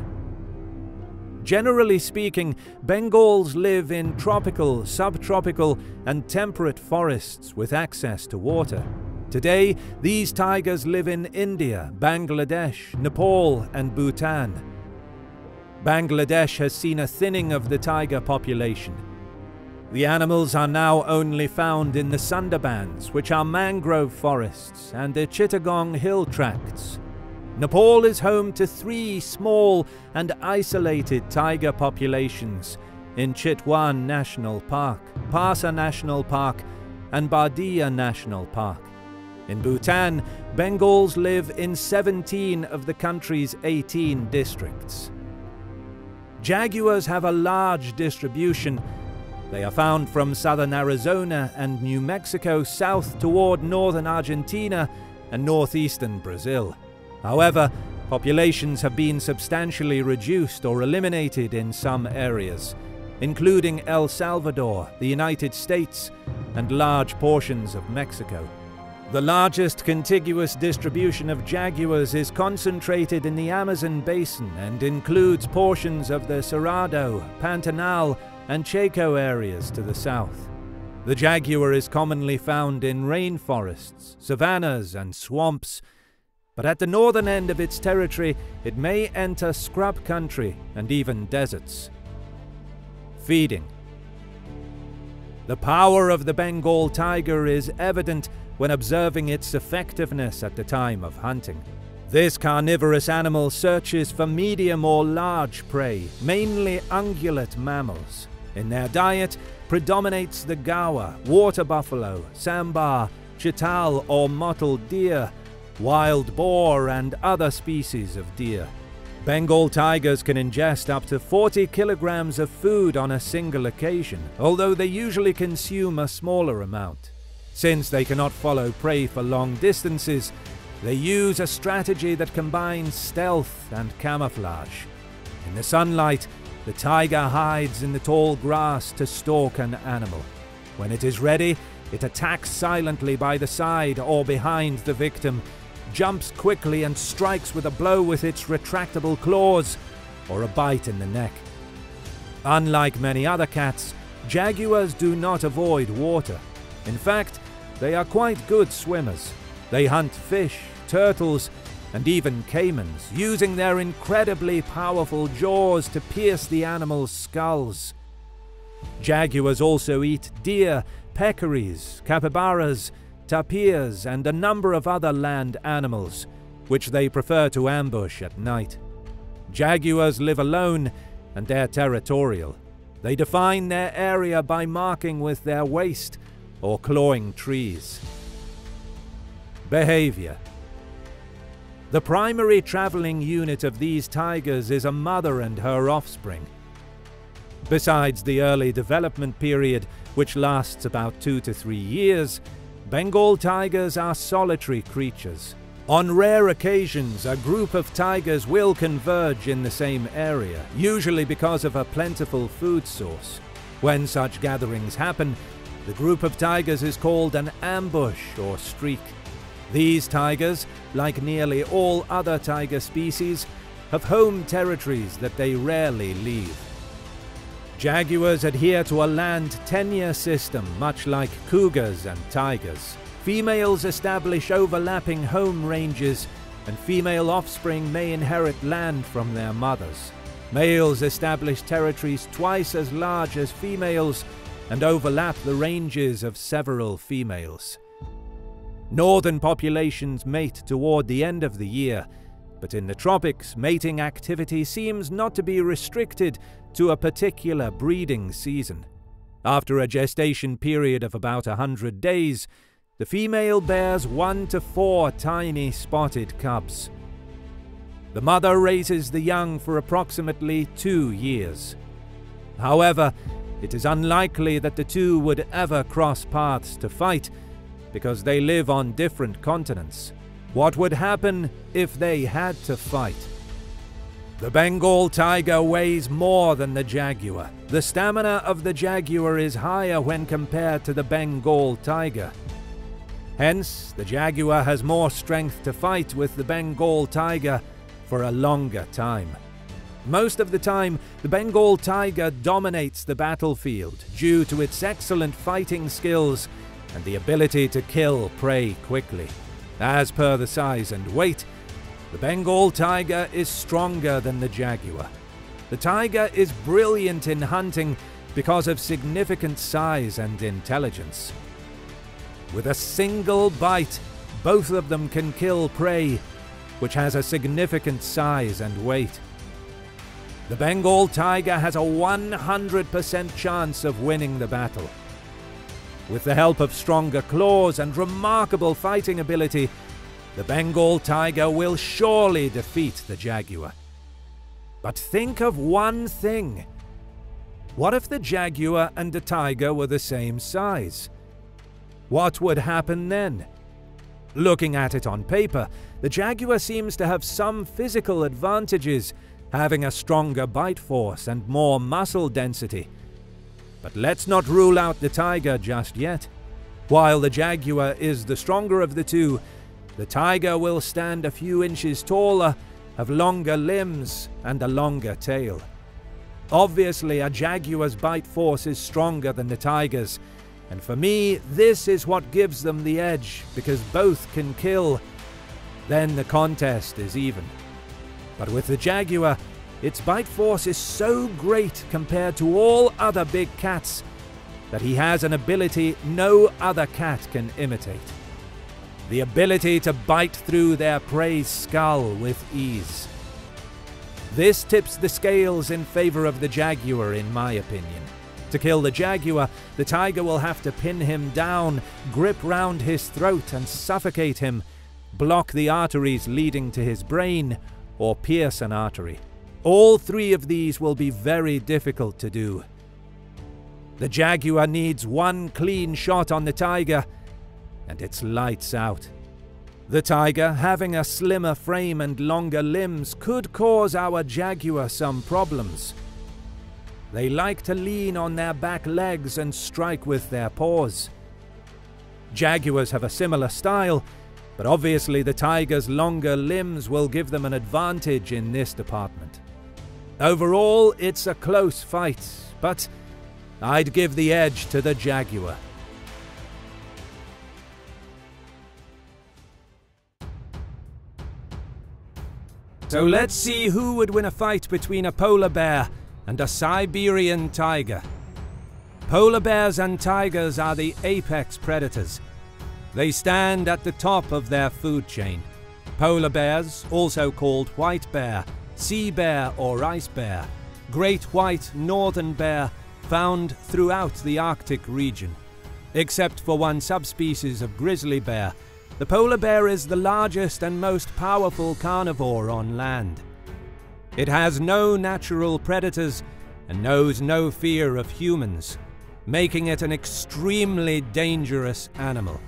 Generally speaking, Bengals live in tropical, subtropical, and temperate forests with access to water. Today, these tigers live in India, Bangladesh, Nepal, and Bhutan. Bangladesh has seen a thinning of the tiger population. The animals are now only found in the Sundarbans, which are mangrove forests, and the Chittagong hill tracts. Nepal is home to 3 small and isolated tiger populations in Chitwan National Park, Parsa National Park, and Bardia National Park. In Bhutan, Bengals live in 17 of the country's 18 districts. Jaguars have a large distribution. They are found from southern Arizona and New Mexico south toward northern Argentina and northeastern Brazil. However, populations have been substantially reduced or eliminated in some areas, including El Salvador, the United States, and large portions of Mexico. The largest contiguous distribution of jaguars is concentrated in the Amazon basin and includes portions of the Cerrado, Pantanal, and Chaco areas to the south. The jaguar is commonly found in rainforests, savannas, and swamps, but at the northern end of its territory, it may enter scrub country and even deserts. Feeding. The power of the Bengal tiger is evident when observing its effectiveness at the time of hunting. This carnivorous animal searches for medium or large prey, mainly ungulate mammals. In their diet predominates the gawa, water buffalo, sambar, chital or mottled deer, wild boar and other species of deer. Bengal tigers can ingest up to 40 kilograms of food on a single occasion, although they usually consume a smaller amount. Since they cannot follow prey for long distances, they use a strategy that combines stealth and camouflage. In the sunlight, the tiger hides in the tall grass to stalk an animal. When it is ready, it attacks silently by the side or behind the victim, jumps quickly and strikes with a blow with its retractable claws or a bite in the neck. Unlike many other cats, jaguars do not avoid water. In fact, they are quite good swimmers. They hunt fish, turtles, and even caimans, using their incredibly powerful jaws to pierce the animals' skulls. Jaguars also eat deer, peccaries, capybaras, tapirs, and a number of other land animals, which they prefer to ambush at night. Jaguars live alone and they are territorial. They define their area by marking with their waist or clawing trees. Behavior. The primary traveling unit of these tigers is a mother and her offspring. Besides the early development period, which lasts about 2 to 3 years, Bengal tigers are solitary creatures. On rare occasions, a group of tigers will converge in the same area, usually because of a plentiful food source. When such gatherings happen, the group of tigers is called an ambush or streak. These tigers, like nearly all other tiger species, have home territories that they rarely leave. Jaguars adhere to a land tenure system, much like cougars and tigers. Females establish overlapping home ranges, and female offspring may inherit land from their mothers. Males establish territories twice as large as females and overlap the ranges of several females. Northern populations mate toward the end of the year, but in the tropics, mating activity seems not to be restricted to a particular breeding season. After a gestation period of about 100 days, the female bears 1 to 4 tiny spotted cubs. The mother raises the young for approximately 2 years. However, it is unlikely that the two would ever cross paths to fight, because they live on different continents. What would happen if they had to fight? The Bengal tiger weighs more than the jaguar. The stamina of the jaguar is higher when compared to the Bengal tiger. Hence, the jaguar has more strength to fight with the Bengal tiger for a longer time. Most of the time, the Bengal tiger dominates the battlefield due to its excellent fighting skills and the ability to kill prey quickly. As per the size and weight, the Bengal tiger is stronger than the jaguar. The tiger is brilliant in hunting because of significant size and intelligence. With a single bite, both of them can kill prey, which has a significant size and weight. The Bengal tiger has a 100% chance of winning the battle. With the help of stronger claws and remarkable fighting ability, the Bengal tiger will surely defeat the jaguar. But think of one thing. What if the jaguar and the tiger were the same size? What would happen then? Looking at it on paper, the jaguar seems to have some physical advantages, having a stronger bite force and more muscle density. But let's not rule out the tiger just yet. While the jaguar is the stronger of the two, the tiger will stand a few inches taller, have longer limbs, and a longer tail. Obviously, a jaguar's bite force is stronger than the tiger's, and for me, this is what gives them the edge, because both can kill. Then the contest is even. But with the jaguar, its bite force is so great compared to all other big cats that he has an ability no other cat can imitate. the ability to bite through their prey's skull with ease. This tips the scales in favor of the jaguar, in my opinion. To kill the jaguar, the tiger will have to pin him down, grip round his throat and suffocate him, block the arteries leading to his brain, or pierce an artery. All three of these will be very difficult to do. The jaguar needs one clean shot on the tiger, and it's lights out. The tiger, having a slimmer frame and longer limbs, could cause our jaguar some problems. They like to lean on their back legs and strike with their paws. Jaguars have a similar style, but obviously the tiger's longer limbs will give them an advantage in this department. Overall, it's a close fight, but I'd give the edge to the jaguar. So let's see who would win a fight between a polar bear and a Siberian tiger. Polar bears and tigers are the apex predators. They stand at the top of their food chain. Polar bears, also called white bear, sea bear or ice bear, great white northern bear, found throughout the Arctic region. Except for one subspecies of grizzly bear, the polar bear is the largest and most powerful carnivore on land. It has no natural predators and knows no fear of humans, making it an extremely dangerous animal.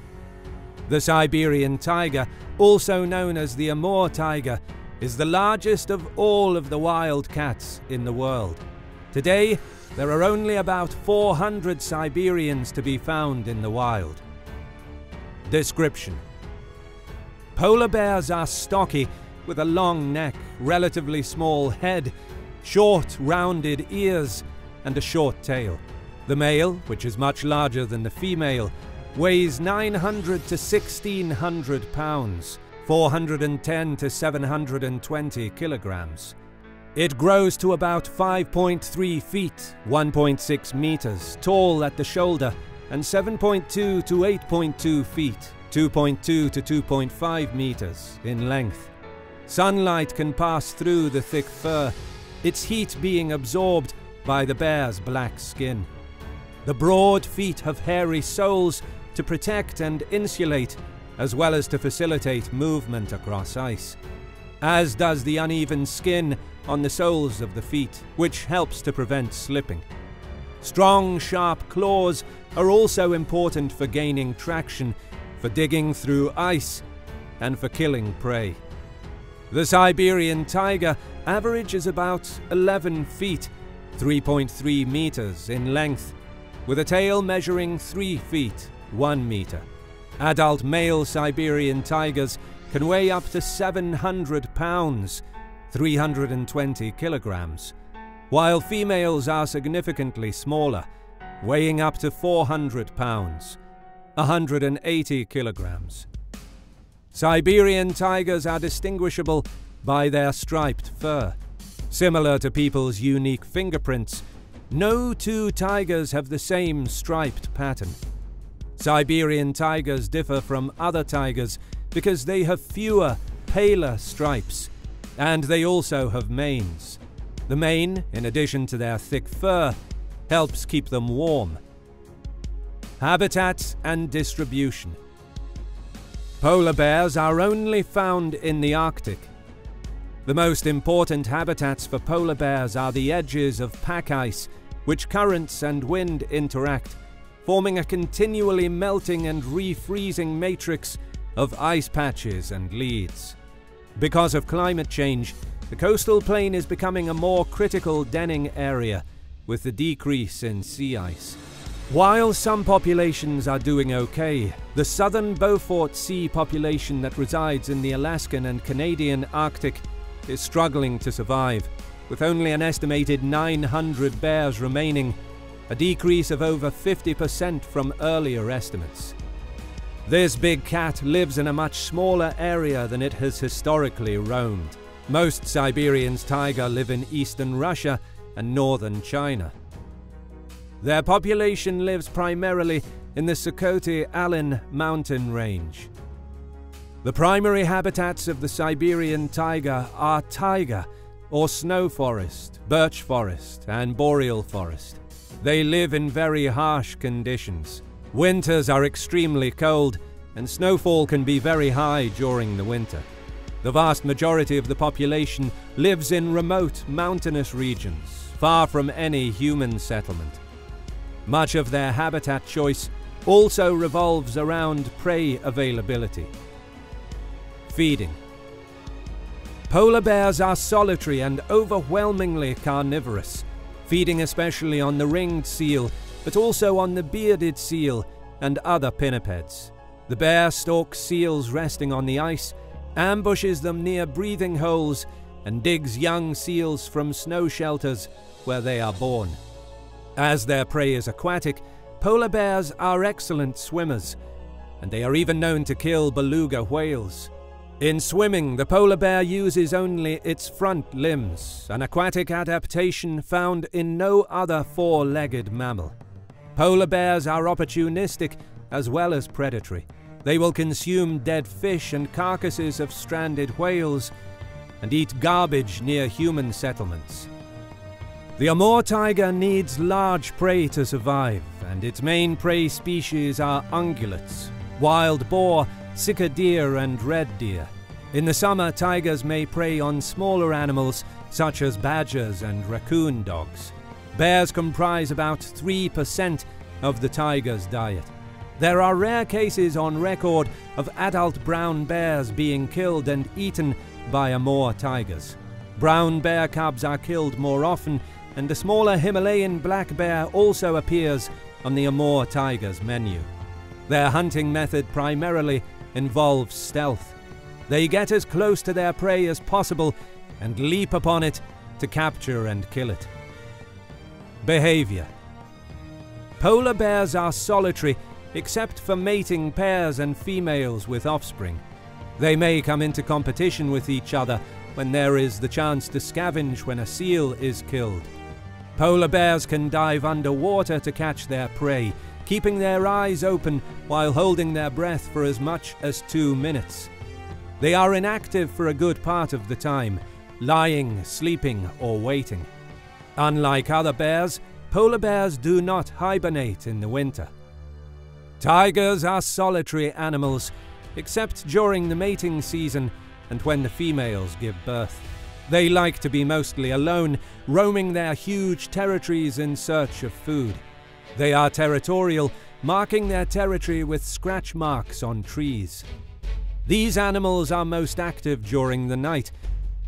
The Siberian tiger, also known as the Amur tiger, is the largest of all of the wild cats in the world. Today, there are only about 400 Siberians to be found in the wild. Description: polar bears are stocky, with a long neck, relatively small head, short rounded ears, and a short tail. The male, which is much larger than the female, weighs 900 to 1600 pounds, 410 to 720 kilograms. It grows to about 5.3 feet, 1.6 meters, tall at the shoulder, and 7.2 to 8.2 feet, 2.2 to 2.5 meters in length. Sunlight can pass through the thick fur, its heat being absorbed by the bear's black skin. The broad feet have hairy soles to protect and insulate, as well as to facilitate movement across ice, as does the uneven skin on the soles of the feet, which helps to prevent slipping. Strong, sharp claws are also important for gaining traction, for digging through ice, and for killing prey. The Siberian tiger averages about 11 feet, 3.3 meters in length, with a tail measuring 3 feet, 1 meter. Adult male Siberian tigers can weigh up to 700 pounds, 320 kilograms, while females are significantly smaller, weighing up to 400 pounds, 180 kilograms. Siberian tigers are distinguishable by their striped fur. Similar to people's unique fingerprints, no two tigers have the same striped pattern. Siberian tigers differ from other tigers because they have fewer, paler stripes, and they also have manes. The mane, in addition to their thick fur, helps keep them warm. Habitat and distribution. Polar bears are only found in the Arctic. The most important habitats for polar bears are the edges of pack ice, which currents and wind interact, forming a continually melting and refreezing matrix of ice patches and leads. Because of climate change, the coastal plain is becoming a more critical denning area with the decrease in sea ice. While some populations are doing okay, the southern Beaufort Sea population that resides in the Alaskan and Canadian Arctic is struggling to survive, with only an estimated 900 bears remaining, a decrease of over 50% from earlier estimates. This big cat lives in a much smaller area than it has historically roamed. Most Siberian tigers live in eastern Russia and northern China. Their population lives primarily in the Sikhote-Alin mountain range. The primary habitats of the Siberian taiga are taiga, or snow forest, birch forest, and boreal forest. They live in very harsh conditions. Winters are extremely cold, and snowfall can be very high during the winter. The vast majority of the population lives in remote, mountainous regions, far from any human settlement. Much of their habitat choice also revolves around prey availability. Feeding. Polar bears are solitary and overwhelmingly carnivorous, feeding especially on the ringed seal, but also on the bearded seal and other pinnipeds. The bear stalks seals resting on the ice, ambushes them near breathing holes, and digs young seals from snow shelters where they are born. As their prey is aquatic, polar bears are excellent swimmers, and they are even known to kill beluga whales. In swimming, the polar bear uses only its front limbs, an aquatic adaptation found in no other four-legged mammal. Polar bears are opportunistic as well as predatory. They will consume dead fish and carcasses of stranded whales and eat garbage near human settlements. The Amur tiger needs large prey to survive, and its main prey species are ungulates, wild boar, sitka deer, and red deer. In the summer, tigers may prey on smaller animals such as badgers and raccoon dogs. Bears comprise about 3% of the tiger's diet. There are rare cases on record of adult brown bears being killed and eaten by Amur tigers. Brown bear cubs are killed more often, and the smaller Himalayan black bear also appears on the Amur tiger's menu. Their hunting method primarily involves stealth. They get as close to their prey as possible and leap upon it to capture and kill it. Behavior. Polar bears are solitary, except for mating pairs and females with offspring. They may come into competition with each other when there is the chance to scavenge when a seal is killed. Polar bears can dive underwater to catch their prey, keeping their eyes open while holding their breath for as much as 2 minutes. They are inactive for a good part of the time, lying, sleeping, or waiting. Unlike other bears, polar bears do not hibernate in the winter. Tigers are solitary animals, except during the mating season and when the females give birth. They like to be mostly alone, roaming their huge territories in search of food. They are territorial, marking their territory with scratch marks on trees. These animals are most active during the night,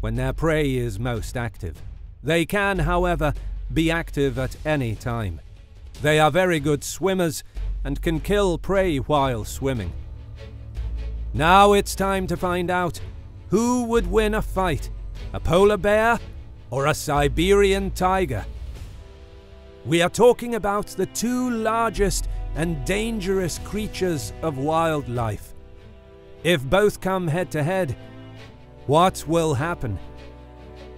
when their prey is most active. They can, however, be active at any time. They are very good swimmers and can kill prey while swimming. Now it's time to find out who would win a fight, a polar bear or a Siberian tiger. We are talking about the two largest and dangerous creatures of wildlife. If both come head to head, what will happen?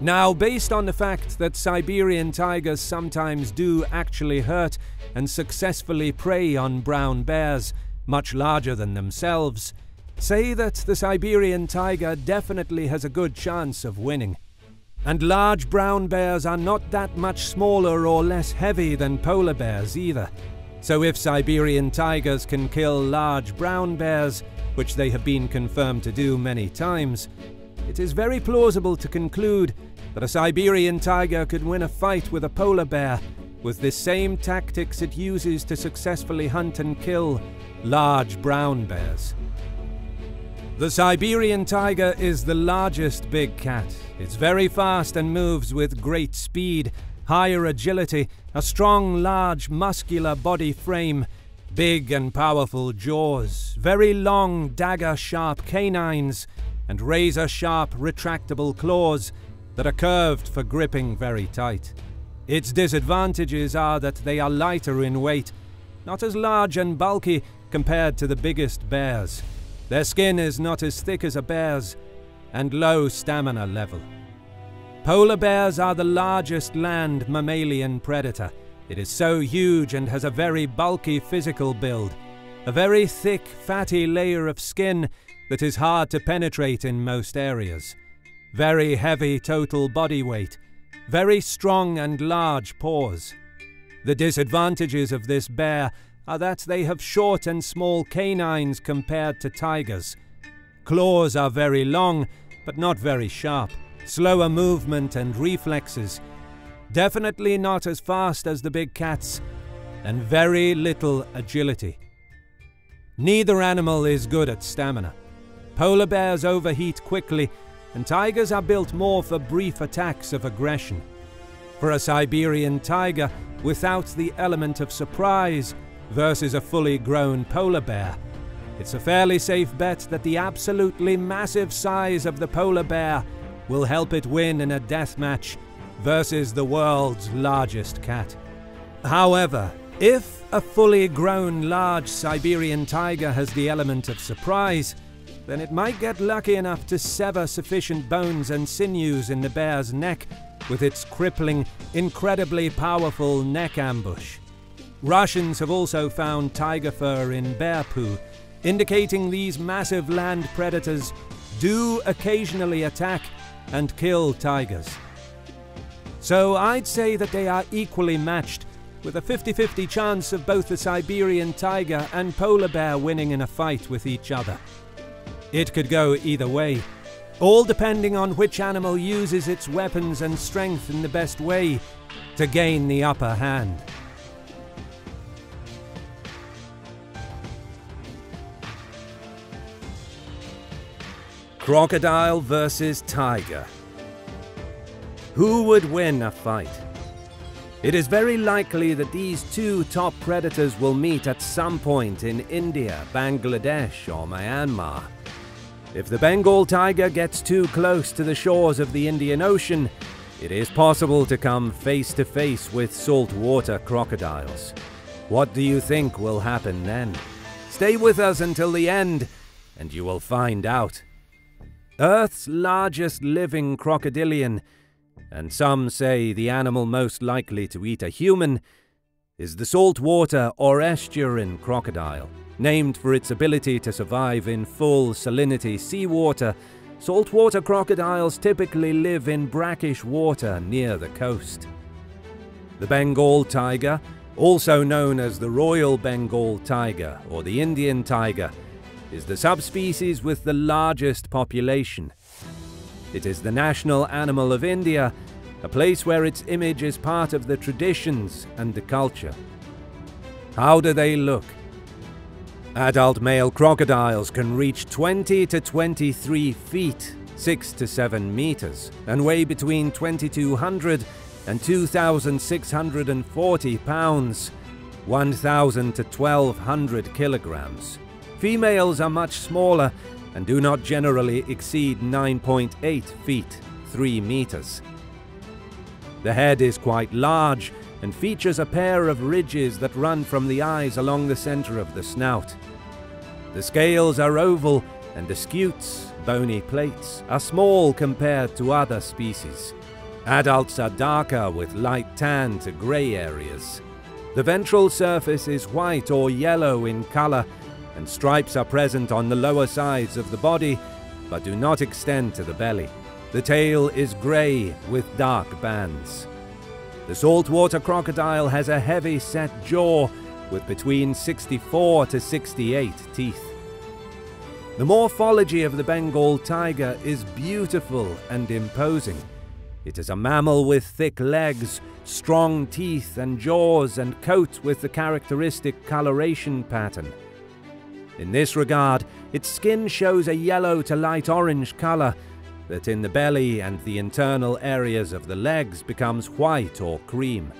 Now, based on the fact that Siberian tigers sometimes do actually hurt and successfully prey on brown bears, much larger than themselves, say that the Siberian tiger definitely has a good chance of winning. And large brown bears are not that much smaller or less heavy than polar bears either. So if Siberian tigers can kill large brown bears, which they have been confirmed to do many times, it is very plausible to conclude that a Siberian tiger could win a fight with a polar bear with the same tactics it uses to successfully hunt and kill large brown bears. The Siberian tiger is the largest big cat. It's very fast and moves with great speed, higher agility, a strong, large, muscular body frame, big and powerful jaws, very long, dagger-sharp canines, and razor-sharp retractable claws that are curved for gripping very tight. Its disadvantages are that they are lighter in weight, not as large and bulky compared to the biggest bears. Their skin is not as thick as a bear's, and low stamina level. Polar bears are the largest land mammalian predator. It is so huge and has a very bulky physical build, a very thick, fatty layer of skin that is hard to penetrate in most areas. Very heavy total body weight, very strong and large paws. The disadvantages of this bear are that they have short and small canines compared to tigers. Claws are very long, but not very sharp, slower movement and reflexes, definitely not as fast as the big cats, and very little agility. Neither animal is good at stamina. Polar bears overheat quickly, and tigers are built more for brief attacks of aggression. For a Siberian tiger, without the element of surprise, versus a fully grown polar bear, it's a fairly safe bet that the absolutely massive size of the polar bear will help it win in a death match versus the world's largest cat. However, if a fully grown large Siberian tiger has the element of surprise, then it might get lucky enough to sever sufficient bones and sinews in the bear's neck with its crippling, incredibly powerful neck ambush. Russians have also found tiger fur in bear poo, indicating these massive land predators do occasionally attack and kill tigers. So I'd say that they are equally matched, with a 50-50 chance of both the Siberian tiger and polar bear winning in a fight with each other. It could go either way, all depending on which animal uses its weapons and strength in the best way to gain the upper hand. Crocodile versus tiger. Who would win a fight? It is very likely that these two top predators will meet at some point in India, Bangladesh, or Myanmar. If the Bengal tiger gets too close to the shores of the Indian Ocean, it is possible to come face to face with saltwater crocodiles. What do you think will happen then? Stay with us until the end, and you will find out. Earth's largest living crocodilian, and some say the animal most likely to eat a human, is the saltwater Orestian crocodile. Named for its ability to survive in full salinity seawater, saltwater crocodiles typically live in brackish water near the coast. The Bengal tiger, also known as the Royal Bengal tiger or the Indian tiger, is the subspecies with the largest population. It is the national animal of India, a place where its image is part of the traditions and the culture. How do they look? Adult male crocodiles can reach 20 to 23 feet, 6 to 7 meters, and weigh between 2,200 and 2,640 pounds, 1,000 to 1,200 kilograms. Females are much smaller and do not generally exceed 9.8 feet, 3 meters. The head is quite large and features a pair of ridges that run from the eyes along the center of the snout. The scales are oval and the scutes, bony plates, are small compared to other species. Adults are darker with light tan to gray areas. The ventral surface is white or yellow in color, and stripes are present on the lower sides of the body, but do not extend to the belly. The tail is grey with dark bands. The saltwater crocodile has a heavy-set jaw with between 64 to 68 teeth. The morphology of the Bengal tiger is beautiful and imposing. It is a mammal with thick legs, strong teeth and jaws, and coat with the characteristic coloration pattern. In this regard, its skin shows a yellow to light orange color that in the belly and the internal areas of the legs becomes white or cream.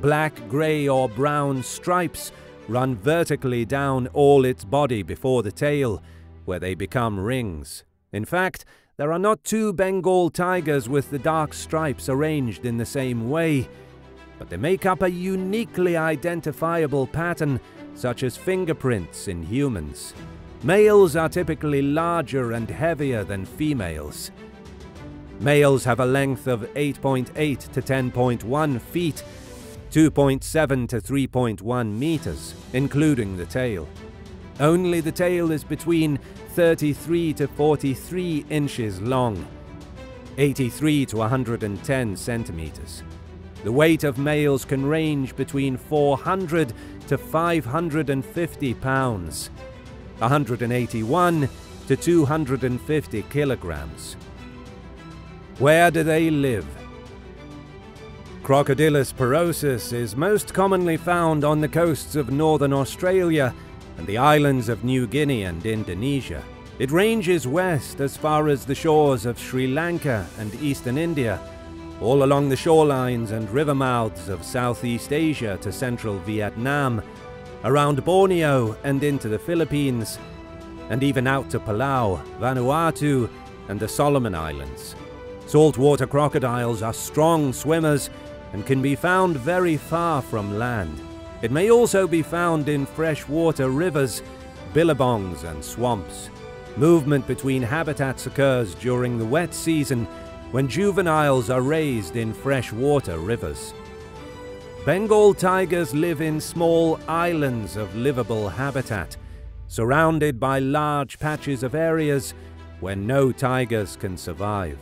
Black, grey or brown stripes run vertically down all its body before the tail, where they become rings. In fact, there are not two Bengal tigers with the dark stripes arranged in the same way, but they make up a uniquely identifiable pattern, such as fingerprints in humans. Males are typically larger and heavier than females. Males have a length of 8.8 to 10.1 feet, 2.7 to 3.1 meters, including the tail. Only the tail is between 33 to 43 inches long, 83 to 110 centimeters. The weight of males can range between 400 to 550 pounds, 181 to 250 kilograms. Where do they live? Crocodylus porosus is most commonly found on the coasts of northern Australia and the islands of New Guinea and Indonesia. It ranges west as far as the shores of Sri Lanka and eastern India, all along the shorelines and river mouths of Southeast Asia to central Vietnam, around Borneo and into the Philippines, and even out to Palau, Vanuatu, and the Solomon Islands. Saltwater crocodiles are strong swimmers and can be found very far from land. It may also be found in freshwater rivers, billabongs and swamps. Movement between habitats occurs during the wet season when juveniles are raised in freshwater rivers. Bengal tigers live in small islands of livable habitat, surrounded by large patches of areas where no tigers can survive.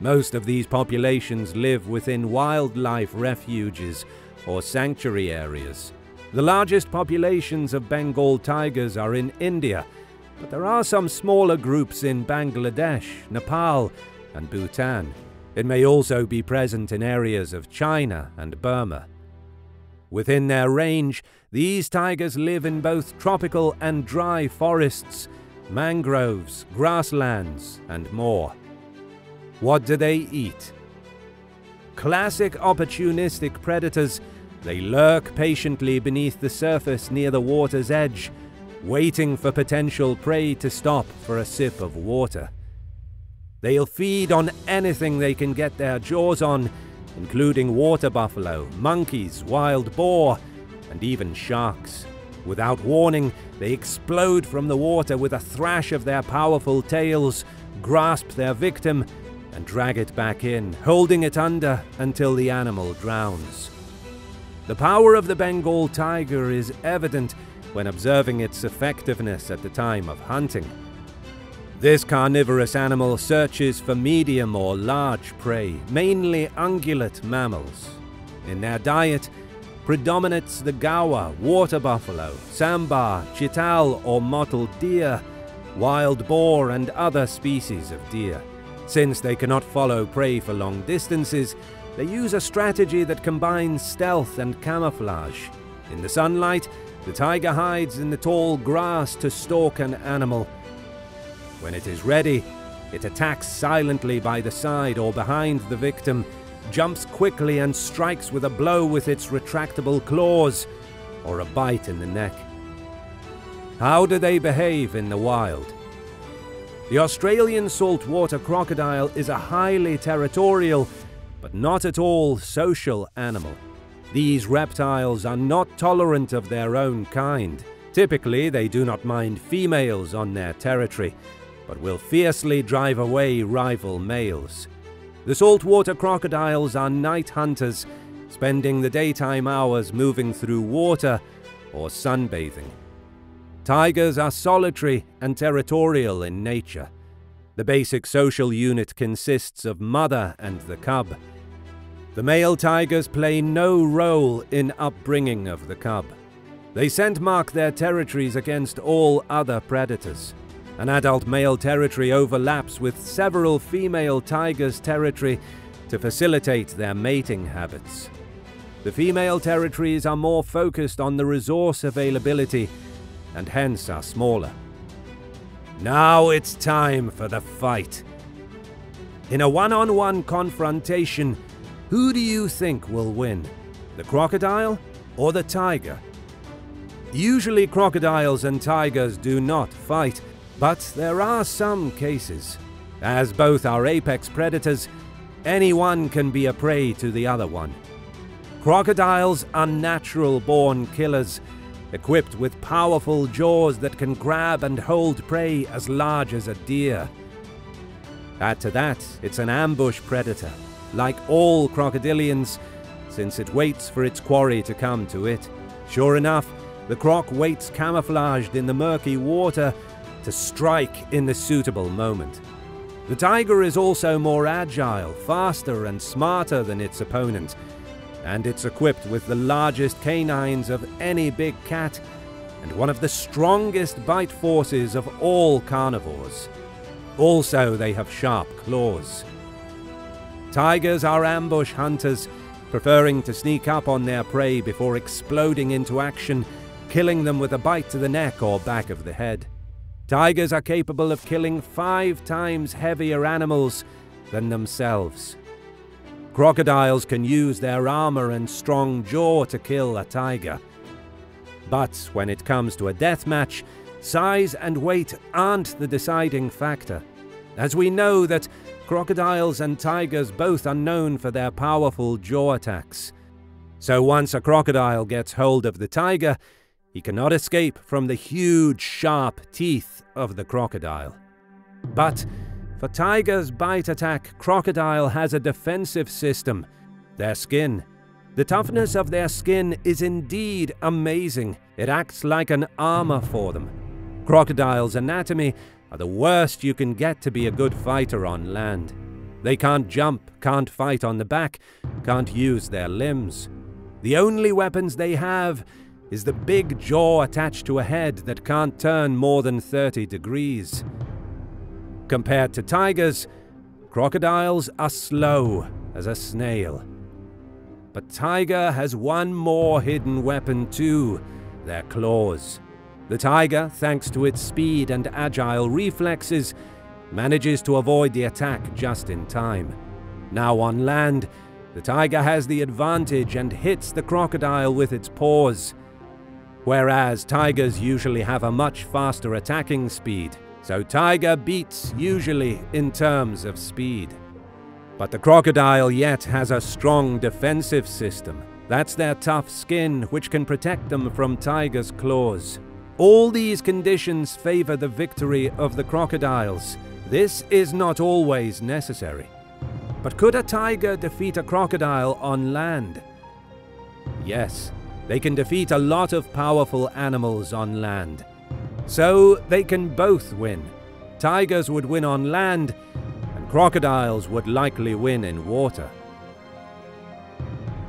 Most of these populations live within wildlife refuges or sanctuary areas. The largest populations of Bengal tigers are in India, but there are some smaller groups in Bangladesh, Nepal, and Bhutan. It may also be present in areas of China and Burma. Within their range, these tigers live in both tropical and dry forests, mangroves, grasslands, and more. What do they eat? Classic opportunistic predators, they lurk patiently beneath the surface near the water's edge, waiting for potential prey to stop for a sip of water. They'll feed on anything they can get their jaws on, including water buffalo, monkeys, wild boar, and even sharks. Without warning, they explode from the water with a thrash of their powerful tails, grasp their victim, and drag it back in, holding it under until the animal drowns. The power of the Bengal tiger is evident when observing its effectiveness at the time of hunting. This carnivorous animal searches for medium or large prey, mainly ungulate mammals. In their diet predominates the gaur, water buffalo, sambar, chital or mottled deer, wild boar and other species of deer. Since they cannot follow prey for long distances, they use a strategy that combines stealth and camouflage. In the sunlight, the tiger hides in the tall grass to stalk an animal. When it is ready, it attacks silently by the side or behind the victim, jumps quickly and strikes with a blow with its retractable claws or a bite in the neck. How do they behave in the wild? The Australian saltwater crocodile is a highly territorial, but not at all social animal. These reptiles are not tolerant of their own kind. Typically, they do not mind females on their territory, but will fiercely drive away rival males. The saltwater crocodiles are night hunters, spending the daytime hours moving through water or sunbathing. Tigers are solitary and territorial in nature. The basic social unit consists of mother and the cub. The male tigers play no role in upbringing of the cub. They scent mark their territories against all other predators. An adult male territory overlaps with several female tigers' territory to facilitate their mating habits. The female territories are more focused on the resource availability and hence are smaller. Now it's time for the fight. In a one-on-one confrontation, who do you think will win? The crocodile or the tiger? Usually crocodiles and tigers do not fight, but there are some cases. As both are apex predators, any one can be a prey to the other one. Crocodiles are natural-born killers, equipped with powerful jaws that can grab and hold prey as large as a deer. Add to that, it's an ambush predator, like all crocodilians, since it waits for its quarry to come to it. Sure enough, the croc waits camouflaged in the murky water to strike in the suitable moment. The tiger is also more agile, faster and smarter than its opponent, and it's equipped with the largest canines of any big cat and one of the strongest bite forces of all carnivores. Also, they have sharp claws. Tigers are ambush hunters, preferring to sneak up on their prey before exploding into action, killing them with a bite to the neck or back of the head. Tigers are capable of killing 5 times heavier animals than themselves. Crocodiles can use their armor and strong jaw to kill a tiger. But when it comes to a death match, size and weight aren't the deciding factor, as we know that crocodiles and tigers both are known for their powerful jaw attacks. So once a crocodile gets hold of the tiger, he cannot escape from the huge, sharp teeth of the crocodile. But for tiger's bite attack, crocodile has a defensive system: their skin. The toughness of their skin is indeed amazing. It acts like an armor for them. Crocodiles' anatomy are the worst you can get to be a good fighter on land. They can't jump, can't fight on the back, can't use their limbs. The only weapons they have is the big jaw attached to a head that can't turn more than 30 degrees. Compared to tigers, crocodiles are slow as a snail. But tiger has one more hidden weapon too: their claws. The tiger, thanks to its speed and agile reflexes, manages to avoid the attack just in time. Now on land, the tiger has the advantage and hits the crocodile with its paws. Whereas tigers usually have a much faster attacking speed, so tiger beats usually in terms of speed. But the crocodile yet has a strong defensive system. That's their tough skin, which can protect them from tiger's claws. All these conditions favor the victory of the crocodiles. This is not always necessary. But could a tiger defeat a crocodile on land? Yes, they can defeat a lot of powerful animals on land. So they can both win. Tigers would win on land, crocodiles would likely win in water.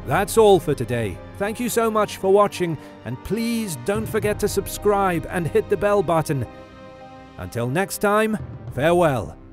That's all for today. Thank you so much for watching, and please don't forget to subscribe and hit the bell button. Until next time, farewell.